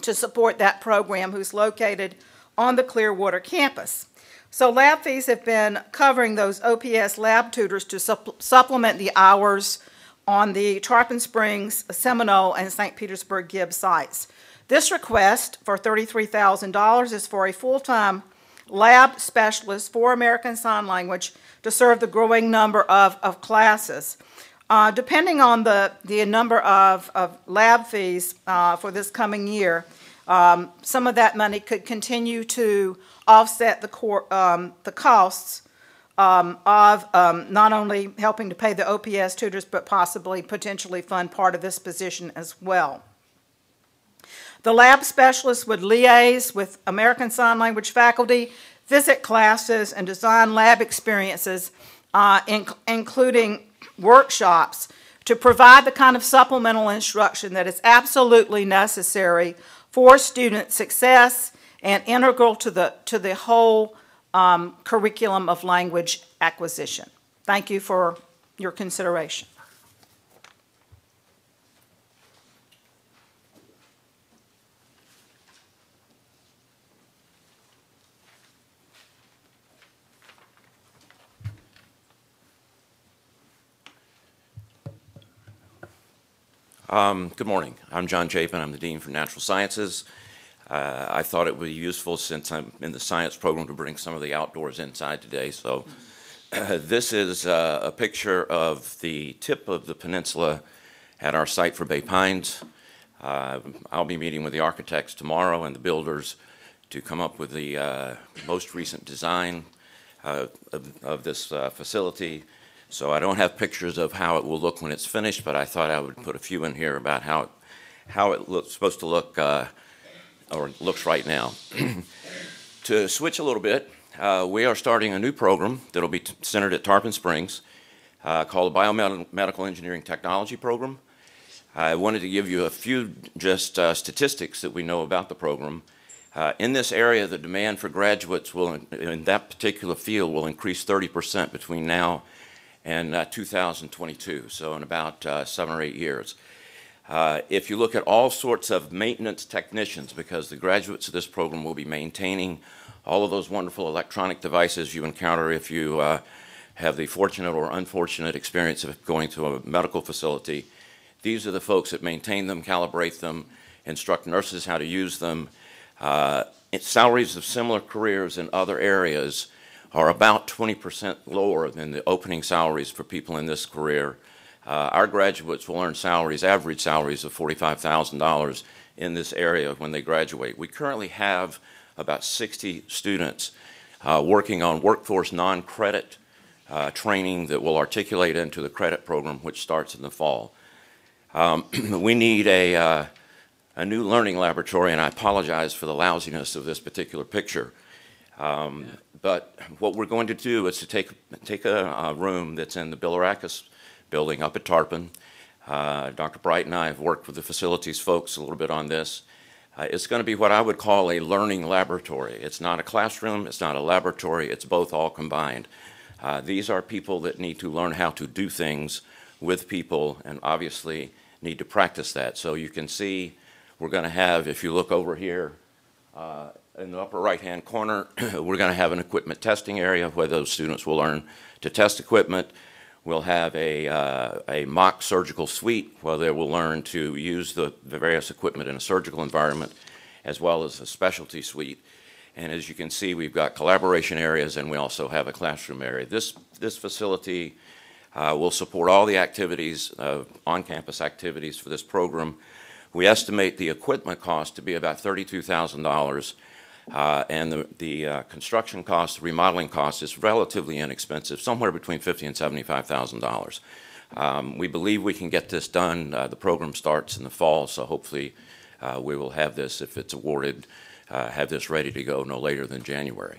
to support that program who's located on the Clearwater campus. So lab fees have been covering those OPS lab tutors to supplement the hours on the Tarpon Springs, Seminole, and St. Petersburg Gibb sites. This request for $33,000 is for a full-time lab specialist for American Sign Language to serve the growing number of classes. Depending on the number of lab fees for this coming year, some of that money could continue to offset the costs of not only helping to pay the OPS tutors, but potentially fund part of this position as well. The lab specialist would liaise with American Sign Language faculty, visit classes, and design lab experiences, including workshops, to provide the kind of supplemental instruction that is absolutely necessary for student success and integral to the whole curriculum of language acquisition. Thank you for your consideration. Good morning. I'm John Chapin. I'm the Dean for Natural Sciences. I thought it would be useful, since I'm in the science program, to bring some of the outdoors inside today. So this is a picture of the tip of the peninsula at our site for Bay Pines. I'll be meeting with the architects tomorrow and the builders to come up with the most recent design of this facility. So I don't have pictures of how it will look when it's finished, but I thought I would put a few in here about how it looks supposed to look or looks right now. To switch a little bit, we are starting a new program that will be centered at Tarpon Springs called the Biomedical Engineering Technology Program. I wanted to give you a few just statistics that we know about the program. In this area, the demand for graduates will, in that particular field, will increase 30% between now and 2022, so in about 7 or 8 years. If you look at all sorts of maintenance technicians, because the graduates of this program will be maintaining all of those wonderful electronic devices you encounter if you have the fortunate or unfortunate experience of going to a medical facility. These are the folks that maintain them, calibrate them, instruct nurses how to use them. Salaries of similar careers in other areas are about 20% lower than the opening salaries for people in this career. Our graduates will earn salaries, average salaries of $45,000 in this area when they graduate. We currently have about 60 students working on workforce non-credit training that will articulate into the credit program, which starts in the fall. We need a new learning laboratory, and I apologize for the lousiness of this particular picture. But what we're going to do is to take a room that's in the Bilirakis building up at Tarpon. Dr. Bright and I have worked with the facilities folks a little bit on this. It's going to be what I would call a learning laboratory. It's not a classroom, it's not a laboratory, it's both all combined. These are people that need to learn how to do things with people and obviously need to practice that. So you can see we're going to have, if you look over here, in the upper right-hand corner, we're going to have an equipment testing area where those students will learn to test equipment. We'll have a mock surgical suite where they will learn to use the various equipment in a surgical environment, as well as a specialty suite. And as you can see, we've got collaboration areas, and we also have a classroom area. This facility will support all the activities, on-campus activities for this program. We estimate the equipment cost to be about $32,000, and the construction cost, remodeling cost, is relatively inexpensive, somewhere between $50,000 and $75,000. We believe we can get this done. The program starts in the fall, so hopefully we will have this, if it's awarded, have this ready to go no later than January.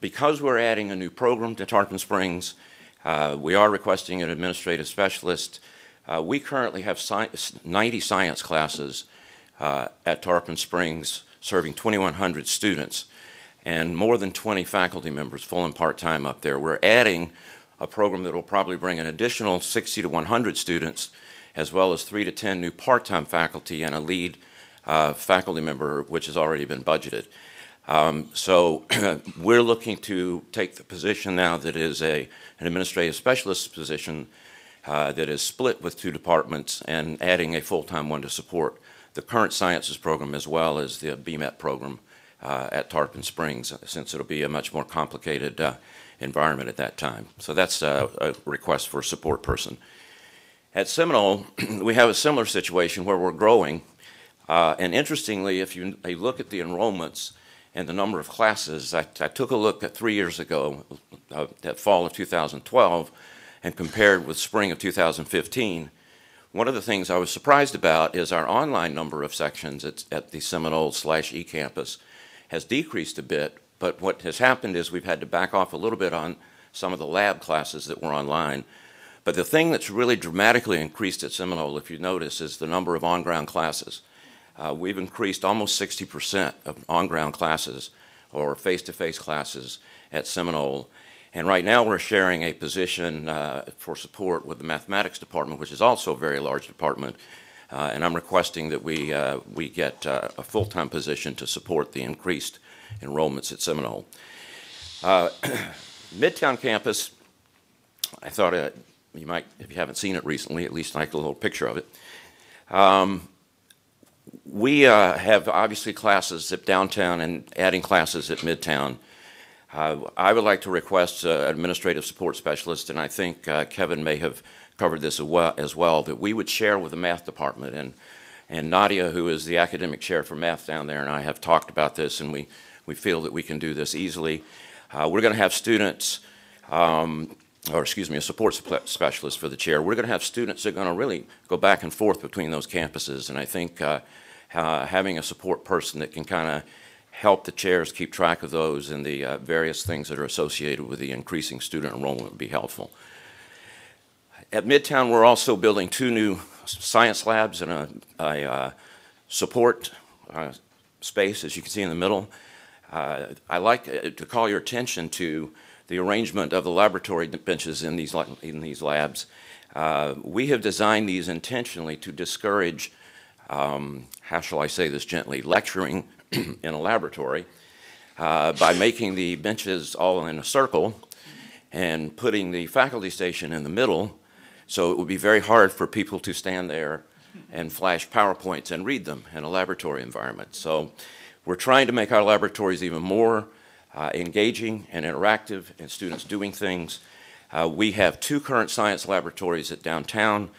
Because we're adding a new program to Tarpon Springs, we are requesting an administrative specialist. We currently have 90 science classes at Tarpon Springs, serving 2,100 students and more than 20 faculty members, full and part-time up there. We're adding a program that will probably bring an additional 60 to 100 students, as well as 3 to 10 new part-time faculty and a lead faculty member, which has already been budgeted. So we're looking to take the position now that is an administrative specialist position that is split with two departments and adding a full-time one to support the current sciences program as well as the BMET program at Tarpon Springs, since it'll be a much more complicated environment at that time. So that's a request for a support person. At Seminole, we have a similar situation where we're growing, and interestingly, if you look at the enrollments and the number of classes, I took a look at 3 years ago, at fall of 2012, and compared with spring of 2015, one of the things I was surprised about is our online number of sections at the Seminole/eCampus has decreased a bit, but what has happened is we've had to back off a little bit on some of the lab classes that were online. But the thing that's really dramatically increased at Seminole, if you notice, is the number of on-ground classes. We've increased almost 60% of on-ground classes or face-to-face classes at Seminole. And right now we're sharing a position for support with the mathematics department, which is also a very large department, and I'm requesting that we get a full-time position to support the increased enrollments at Seminole. Midtown campus, I thought you might, if you haven't seen it recently, at least like a little picture of it. We have obviously classes at downtown and adding classes at Midtown. I would like to request an administrative support specialist, and I think Kevin may have covered this as well, that we would share with the math department. And Nadia, who is the academic chair for math down there, and I have talked about this, and we feel that we can do this easily. We're going to have students, or excuse me, a support specialist for the chair. We're going to have students that are going to really go back and forth between those campuses, and I think having a support person that can kind of help the chairs keep track of those and the various things that are associated with the increasing student enrollment would be helpful. At Midtown, we're also building 2 new science labs and a support space, as you can see in the middle. I like to call your attention to the arrangement of the laboratory benches in these labs. We have designed these intentionally to discourage, how shall I say this gently, lecturing in a laboratory by making the benches all in a circle and putting the faculty station in the middle, so it would be very hard for people to stand there and flash PowerPoints and read them in a laboratory environment. So we're trying to make our laboratories even more engaging and interactive, and students doing things. We have 2 current science laboratories at Downtown.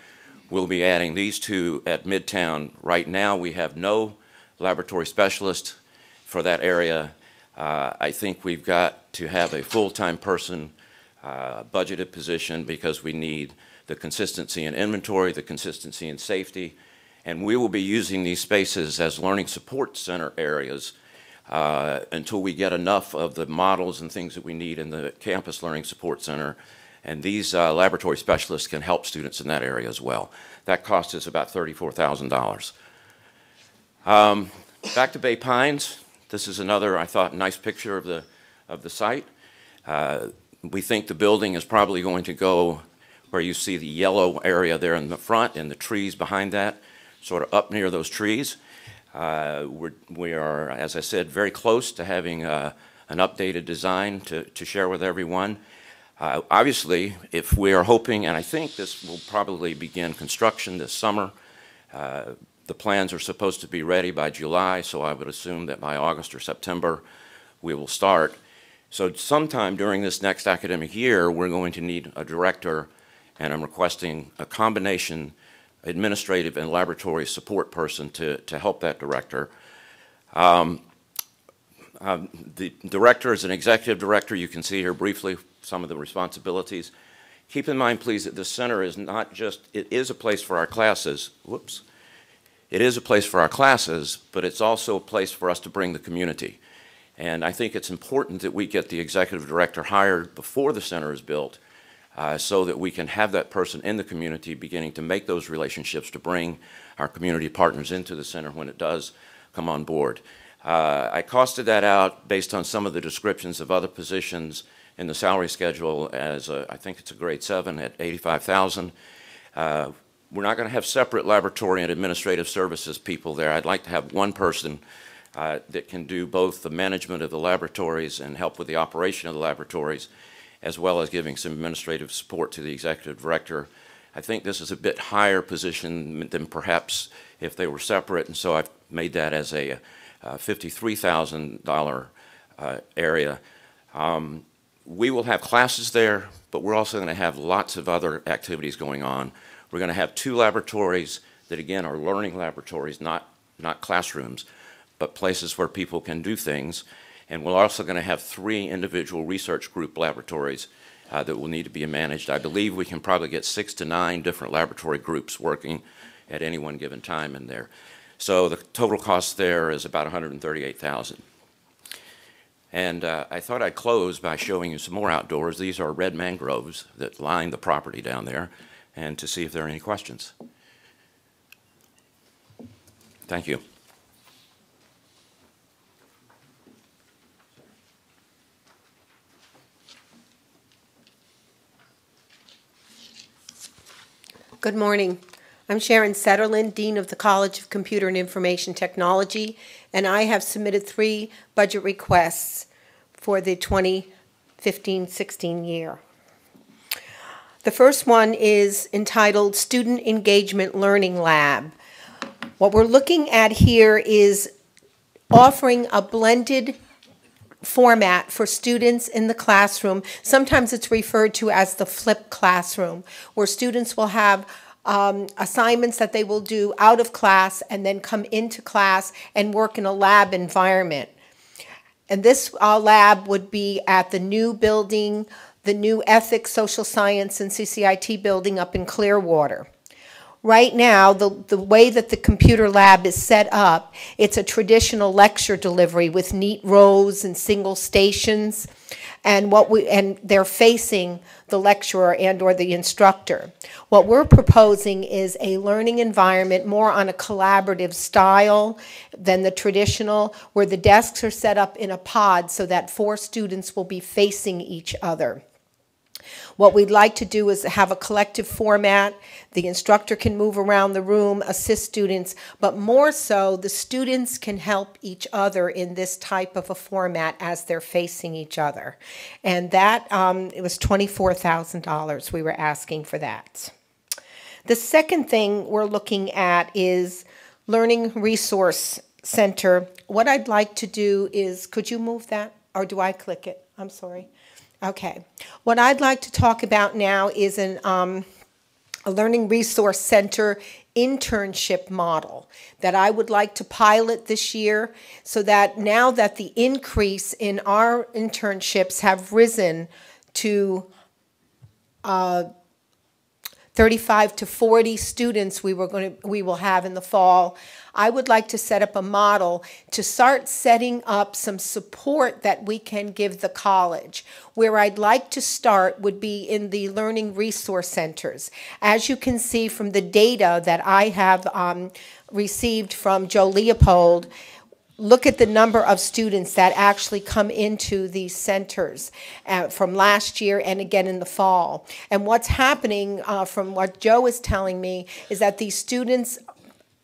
We'll be adding these 2 at Midtown. Right now, we have no laboratory specialist for that area. I think we've got to have a full-time person, budgeted position, because we need the consistency in inventory, the consistency in safety, and we will be using these spaces as learning support center areas until we get enough of the models and things that we need in the campus learning support center. And these laboratory specialists can help students in that area as well. That cost is about $34,000. Back to Bay Pines. This is another, I thought, nice picture of the site. We think the building is probably going to go where you see the yellow area there in the front and the trees behind that, sort of up near those trees. We are, as I said, very close to having an updated design to share with everyone. Obviously, if we are hoping, and I think this will probably begin construction this summer, the plans are supposed to be ready by July, so I would assume that by August or September we will start. So sometime during this next academic year, we're going to need a director, and I'm requesting a combination administrative and laboratory support person to help that director. The director is an executive director. You can see here briefly some of the responsibilities. Keep in mind, please, that the center is not just, it is a place for our classes. Whoops. It is a place for our classes, but it's also a place for us to bring the community. And I think it's important that we get the executive director hired before the center is built, so that we can have that person in the community beginning to make those relationships to bring our community partners into the center when it does come on board. I costed that out based on some of the descriptions of other positions in the salary schedule as a, I think it's a grade 7 at $85,000. We're not going to have separate laboratory and administrative services people there. I'd like to have one person that can do both the management of the laboratories and help with the operation of the laboratories, as well as giving some administrative support to the executive director. I think this is a bit higher position than perhaps if they were separate, and so I've made that as a $53,000 area. We will have classes there, but we're also gonna have lots of other activities going on. We're gonna have 2 laboratories that, again, are learning laboratories, not classrooms, but places where people can do things. And we're also going to have 3 individual research group laboratories that will need to be managed. I believe we can probably get 6 to 9 different laboratory groups working at any one given time in there. So the total cost there is about $138,000. And I thought I'd close by showing you some more outdoors. These are red mangroves that line the property down there, and to see if there are any questions. Thank you. Good morning. I'm Sharon Setterlin, Dean of the College of Computer and Information Technology, and I have submitted 3 budget requests for the 2015-16 year. The first one is entitled Student Engagement Learning Lab. What we're looking at here is offering a blended format for students in the classroom. Sometimes it's referred to as the flipped classroom, where students will have assignments that they will do out of class and then come into class and work in a lab environment. And this lab would be at the new building, the new Ethics, Social Science, and CCIT building up in Clearwater. Right now, the way that the computer lab is set up, it's a traditional lecture delivery with neat rows and single stations, and they're facing the lecturer and or the instructor. What we're proposing is a learning environment more on a collaborative style than the traditional, where the desks are set up in a pod so that 4 students will be facing each other. What we'd like to do is have a collective format. The instructor can move around the room, assist students, but more so the students can help each other in this type of a format as they're facing each other. And that, it was $24,000 we were asking for that. The second thing we're looking at is Learning Resource Center. What I'd like to do is, could you move that? Or do I click it? I'm sorry. Okay. What I'd like to talk about now is an, a Learning Resource Center internship model that I would like to pilot this year, so that now that the increase in our internships have risen to 35 to 40 students we will have in the fall, I would like to set up a model to start setting up some support that we can give the college. Where I'd like to start would be in the learning resource centers. As you can see from the data that I have received from Joe Leopold, look at the number of students that actually come into these centers from last year and again in the fall. And what's happening from what Joe is telling me is that these students,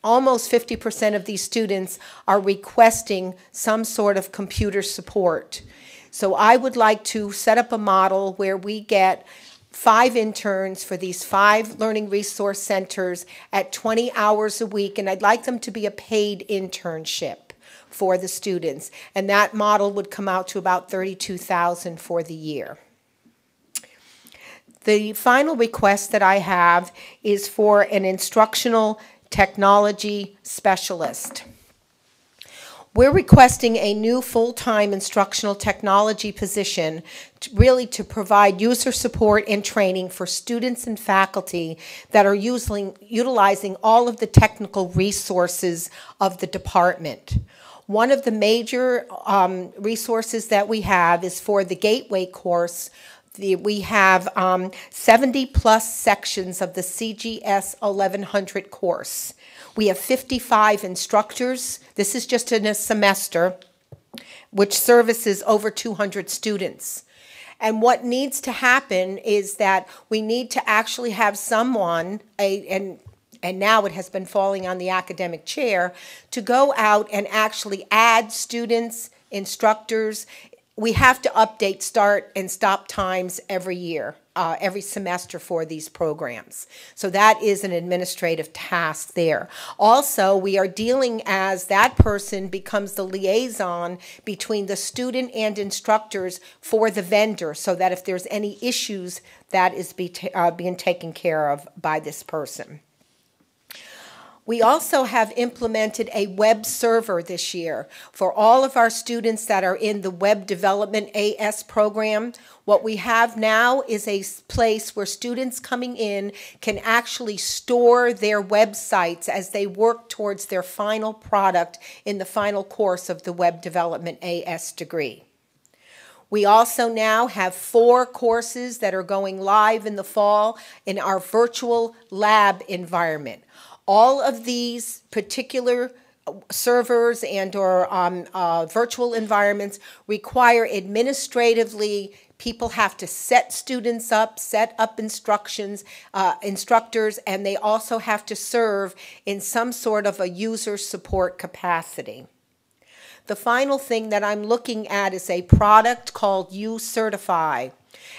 almost 50% of these students, are requesting some sort of computer support. So I would like to set up a model where we get 5 interns for these 5 learning resource centers at 20 hours a week, and I'd like them to be a paid internship for the students, and that model would come out to about $32,000 for the year. The final request that I have is for an instructional technology specialist. We're requesting a new full-time instructional technology position to provide user support and training for students and faculty that are utilizing all of the technical resources of the department. One of the major resources that we have is for the Gateway course. We have 70-plus sections of the CGS 1100 course. We have 55 instructors. This is just in a semester, which services over 200 students. And what needs to happen is that we need to actually have someone, and now it has been falling on the academic chair, to go out and actually add students, instructors. We have to update start and stop times every year, every semester for these programs. So that is an administrative task there. Also, we are dealing as that person becomes the liaison between the student and instructors for the vendor, so that if there's any issues, that is being taken care of by this person. We also have implemented a web server this year for all of our students that are in the Web Development AS program. What we have now is a place where students coming in can actually store their websites as they work towards their final product in the final course of the Web Development AS degree. We also now have 4 courses that are going live in the fall in our virtual lab environment. All of these particular servers and or virtual environments require administratively, people have to set students up, set up instructions, instructors, and they also have to serve in some sort of a user support capacity. The final thing that I'm looking at is a product called U Certify.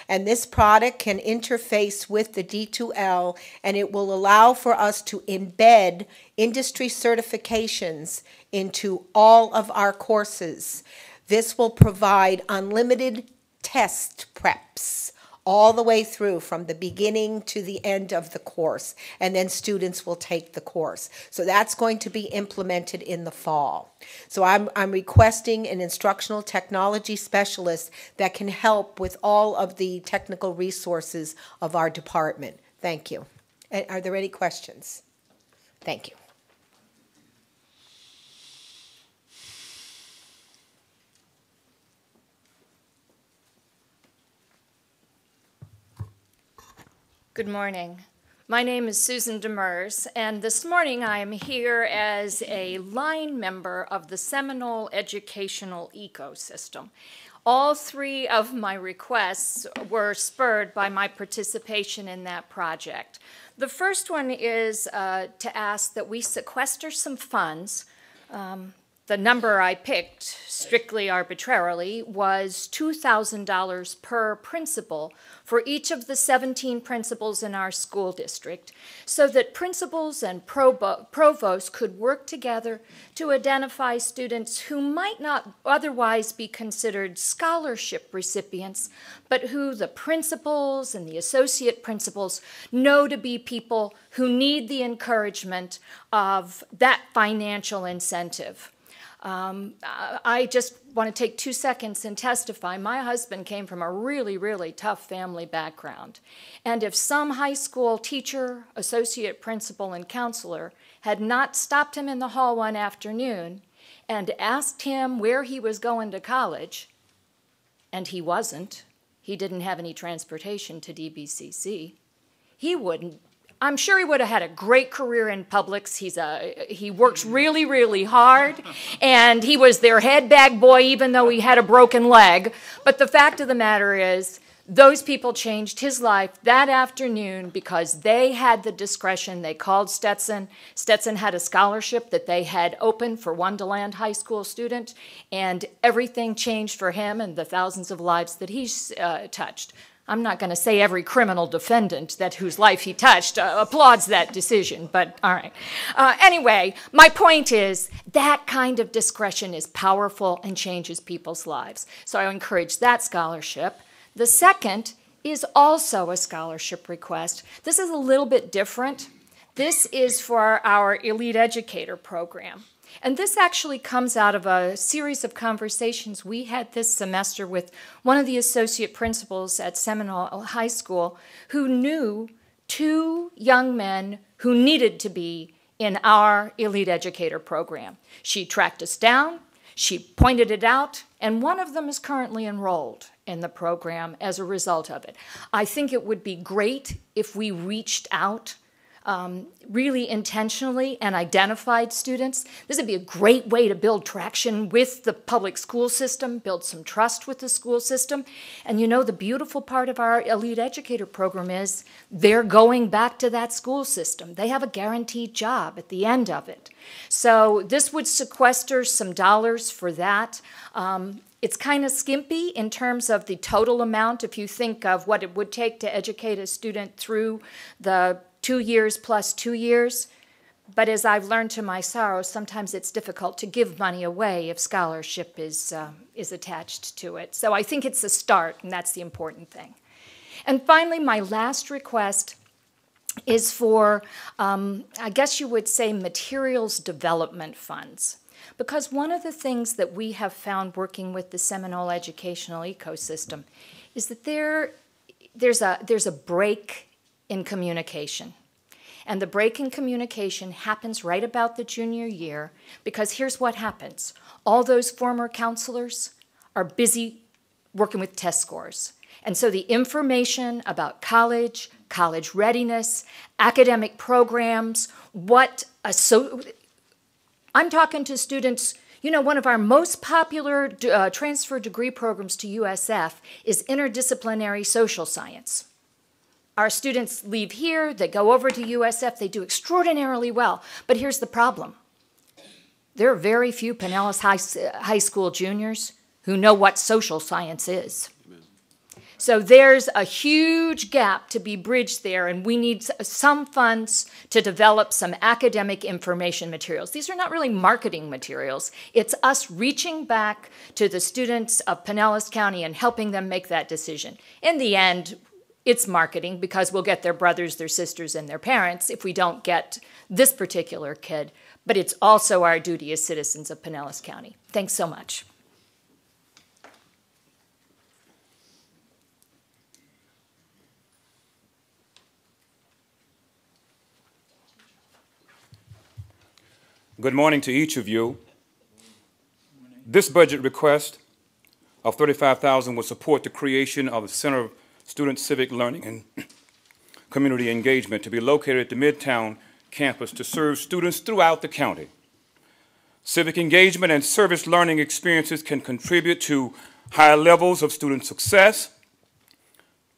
And this product can interface with the D2L, and it will allow for us to embed industry certifications into all of our courses. This will provide unlimited test preps all the way through from the beginning to the end of the course, and then students will take the course. So that's going to be implemented in the fall. So I'm requesting an instructional technology specialist that can help with all of the technical resources of our department. Thank you. And are there any questions? Thank you. Good morning. My name is Susan Demers, and this morning I am here as a line member of the Seminole Educational Ecosystem. All three of my requests were spurred by my participation in that project. The first one is to ask that we sequester some funds. The number I picked, strictly arbitrarily, was $2,000 per principal for each of the 17 principals in our school district, so that principals and provosts could work together to identify students who might not otherwise be considered scholarship recipients, but who the principals and the associate principals know to be people who need the encouragement of that financial incentive. I just want to take 2 seconds and testify. My husband came from a really, really tough family background. And if some high school teacher, associate principal, and counselor had not stopped him in the hall one afternoon and asked him where he was going to college, and he wasn't, he didn't have any transportation to DBCC, he wouldn't. I'm sure he would have had a great career in Publix. He works really, really hard, and he was their head bag boy even though he had a broken leg. But the fact of the matter is, those people changed his life that afternoon because they had the discretion. They called Stetson. Stetson had a scholarship that they had opened for Wonderland High School student, and everything changed for him and the thousands of lives that he touched. I'm not going to say every criminal defendant that whose life he touched applauds that decision, but all right. Anyway, my point is that kind of discretion is powerful and changes people's lives. So I encourage that scholarship. The second is also a scholarship request. This is a little bit different. This is for our elite educator program. And this actually comes out of a series of conversations we had this semester with one of the associate principals at Seminole High School who knew two young men who needed to be in our elite educator program. She tracked us down, she pointed it out, and one of them is currently enrolled in the program as a result of it. I think it would be great if we reached out really intentionally and identified students. This would be a great way to build traction with the public school system, build some trust with the school system. And you know, the beautiful part of our elite educator program is they're going back to that school system. They have a guaranteed job at the end of it. So this would sequester some dollars for that. It's kind of skimpy in terms of the total amount if you think of what it would take to educate a student through the 2 years plus 2 years, but as I've learned to my sorrow, sometimes it's difficult to give money away if scholarship is attached to it. So I think it's a start, and that's the important thing. And finally, my last request is for, I guess you would say, materials development funds. Because one of the things that we have found working with the Seminole Educational Ecosystem is that there's a break in communication. And the break in communication happens right about the junior year, because here's what happens. All those former counselors are busy working with test scores. And so the information about college, college readiness, academic programs, I'm talking to students. You know, one of our most popular transfer degree programs to USF is interdisciplinary social science. Our students leave here, they go over to USF, they do extraordinarily well. But here's the problem. There are very few Pinellas High School juniors who know what social science is. Amen. So there's a huge gap to be bridged there, and we need some funds to develop some academic information materials. These are not really marketing materials. It's us reaching back to the students of Pinellas County and helping them make that decision. In the end, it's marketing, because we'll get their brothers, their sisters, and their parents if we don't get this particular kid. But it's also our duty as citizens of Pinellas County. Thanks so much. Good morning to each of you. This budget request of $35,000 will support the creation of the Center of Student Civic Learning and Community Engagement to be located at the Midtown campus to serve students throughout the county. Civic engagement and service learning experiences can contribute to Higher levels of student success,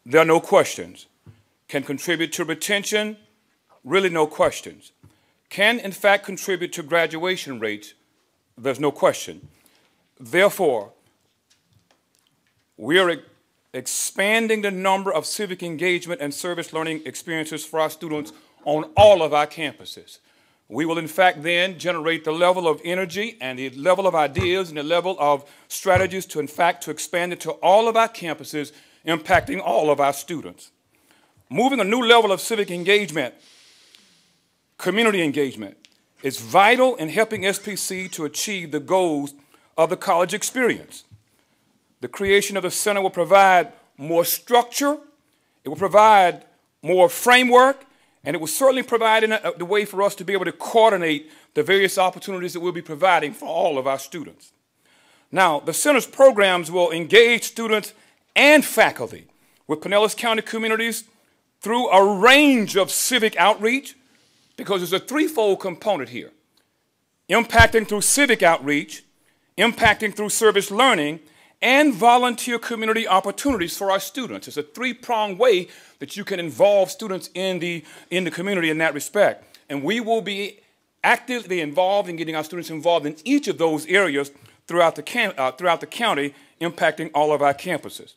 there are no questions, can contribute to retention, really no questions, can in fact contribute to graduation rates, there's no question. Therefore, we are expanding the number of civic engagement and service learning experiences for our students on all of our campuses. We will in fact then generate the level of energy and the level of ideas and the level of strategies to in fact to expand it to all of our campuses, impacting all of our students. Moving a new level of civic engagement, community engagement, is vital in helping SPC to achieve the goals of the college experience. The creation of the center will provide more structure, it will provide more framework, and it will certainly provide the way for us to be able to coordinate the various opportunities that we'll be providing for all of our students. Now, the center's programs will engage students and faculty with Pinellas County communities through a range of civic outreach, because there's a threefold component here. Impacting through civic outreach, impacting through service learning, and volunteer community opportunities for our students. It's a three-pronged way that you can involve students in the community in that respect. And we will be actively involved in getting our students involved in each of those areas throughout the county, impacting all of our campuses.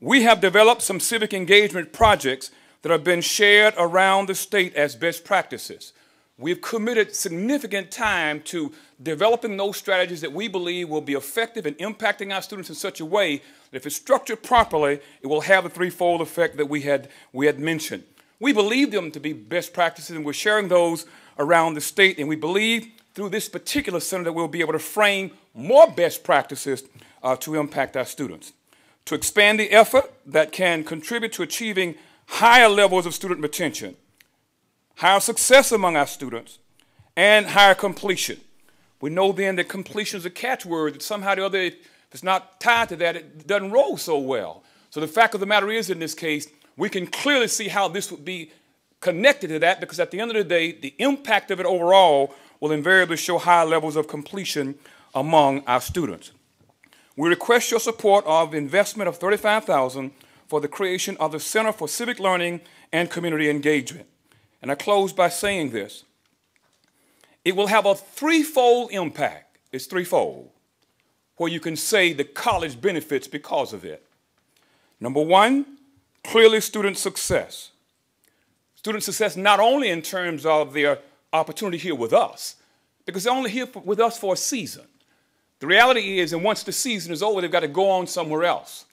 We have developed some civic engagement projects that have been shared around the state as best practices. We've committed significant time to developing those strategies that we believe will be effective in impacting our students in such a way that if it's structured properly, it will have a threefold effect that we had mentioned. We believe them to be best practices, and we're sharing those around the state, and we believe through this particular center that we'll be able to frame more best practices to impact our students. To expand the effort that can contribute to achieving higher levels of student retention, higher success among our students, and higher completion. We know then that completion is a catchword, that somehow or the other, if it's not tied to that, it doesn't roll so well. So the fact of the matter is, in this case, we can clearly see how this would be connected to that, because at the end of the day, the impact of it overall will invariably show higher levels of completion among our students. We request your support of investment of $35,000 for the creation of the Center for Civic Learning and Community Engagement. And I close by saying this. It will have a threefold impact. It's threefold, where you can say the college benefits because of it. Number one, clearly student success. Student success not only in terms of their opportunity here with us, because they're only here with us for a season. The reality is, and once the season is over, they've got to go on somewhere else.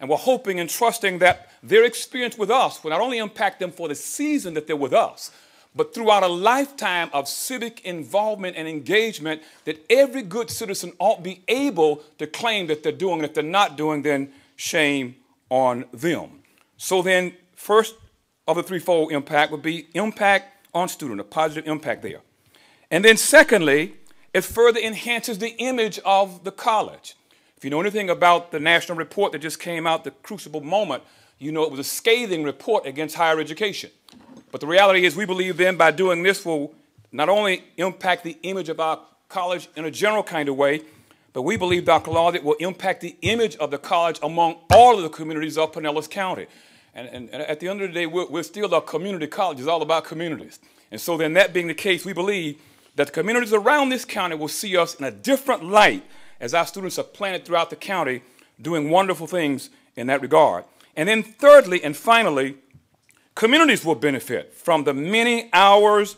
And we're hoping and trusting that their experience with us will not only impact them for the season that they're with us, but throughout a lifetime of civic involvement and engagement that every good citizen ought to be able to claim that they're doing. And if they're not doing, then shame on them. So then, first of the threefold impact would be impact on student, a positive impact there. And then secondly, it further enhances the image of the college. If you know anything about the national report that just came out, the Crucible Moment, you know it was a scathing report against higher education. But the reality is we believe then by doing this will not only impact the image of our college in a general kind of way, but we believe, Dr. Law, that it will impact the image of the college among all of the communities of Pinellas County. And at the end of the day, we're still a community college. It's all about communities. And so then that being the case, we believe that the communities around this county will see us in a different light as our students are planted throughout the county doing wonderful things in that regard. And then thirdly and finally, communities will benefit from the many hours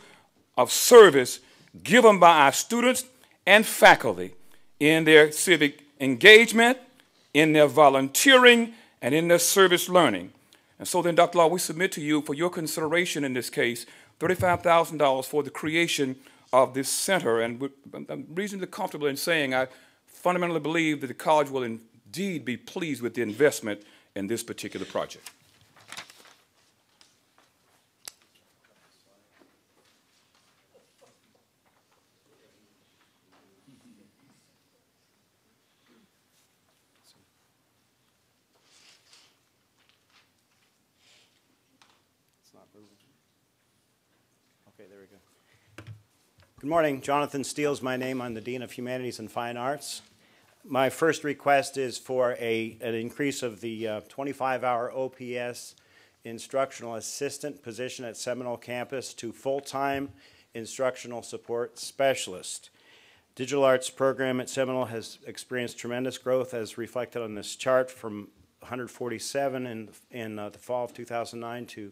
of service given by our students and faculty in their civic engagement, in their volunteering, and in their service learning. And so then, Dr. Law, we submit to you for your consideration in this case, $35,000 for the creation of this center. And I'm reasonably comfortable in saying I fundamentally believe that the college will indeed be pleased with the investment in this particular project. It's not moving. Okay, there we go. Good morning. Jonathan Steele's my name. I'm the Dean of Humanities and Fine Arts. My first request is for an increase of the 25-hour OPS instructional assistant position at Seminole campus to full-time instructional support specialist. Digital arts program at Seminole has experienced tremendous growth as reflected on this chart from 147 in the fall of 2009 to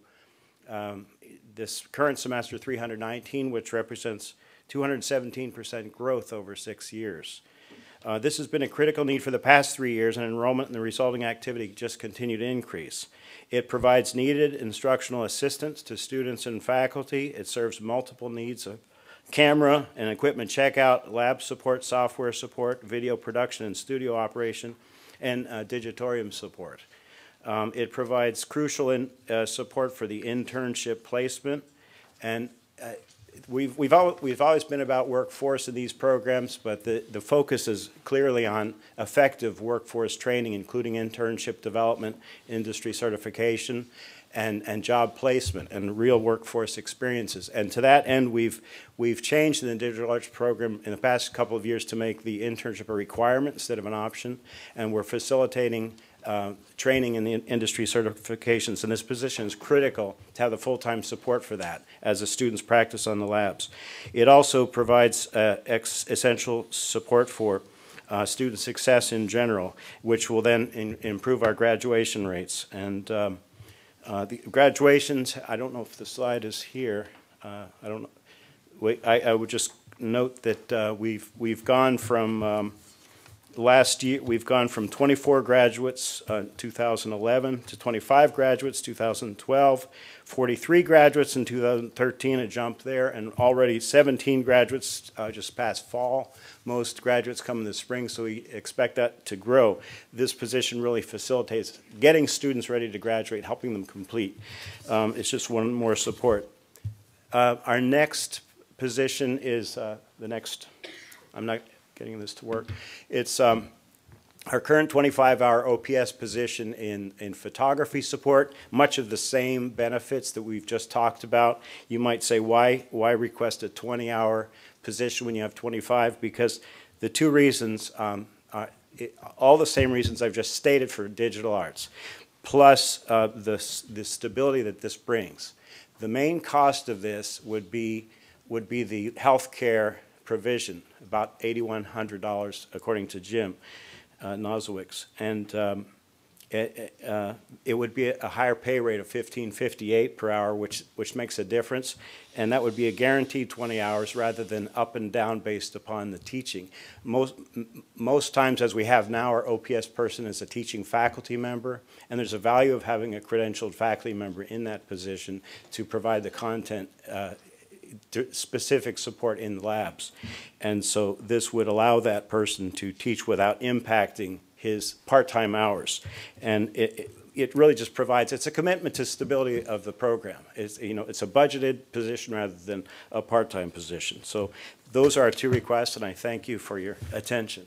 this current semester 319, which represents 217% growth over 6 years. This has been a critical need for the past 3 years, and enrollment and the resulting activity just continue to increase. It provides needed instructional assistance to students and faculty. It serves multiple needs of camera and equipment checkout, lab support, software support, video production and studio operation, and digitorium support. It provides crucial support for the internship placement, and we've always been about workforce in these programs, but the focus is clearly on effective workforce training, including internship development, industry certification, and job placement and real workforce experiences. And to that end, we've changed the digital arts program in the past couple of years to make the internship a requirement instead of an option, and we're facilitating training in the industry certifications, and this position is critical to have the full-time support for that as the students practice on the labs. It also provides essential support for student success in general, which will then improve our graduation rates. And the graduations, I don't know if the slide is here. I don't know. I would just note that we've gone from last year, we've gone from 24 graduates in 2011 to 25 graduates 2012, 43 graduates in 2013, a jump there, and already 17 graduates just past fall. Most graduates come in the spring, so we expect that to grow. This position really facilitates getting students ready to graduate, helping them complete. It's just one more support. Our next position is the next, I'm not getting this to work. It's our current 25-hour OPS position in photography support, much of the same benefits that we've just talked about. You might say, why request a 20-hour position when you have 25? Because the two reasons, all the same reasons I've just stated for digital arts, plus the stability that this brings. The main cost of this would be the healthcare provision, about $8,100 according to Jim Nosowicz, and it would be a higher pay rate of $15.58 per hour, which makes a difference, and that would be a guaranteed 20 hours rather than up and down based upon the teaching. Most times, as we have now, our OPS person is a teaching faculty member, and there's a value of having a credentialed faculty member in that position to provide the content specific support in labs. And so this would allow that person to teach without impacting his part-time hours. And it really just provides, it's a commitment to stability of the program. It's, you know, it's a budgeted position rather than a part-time position. So those are our two requests, and I thank you for your attention.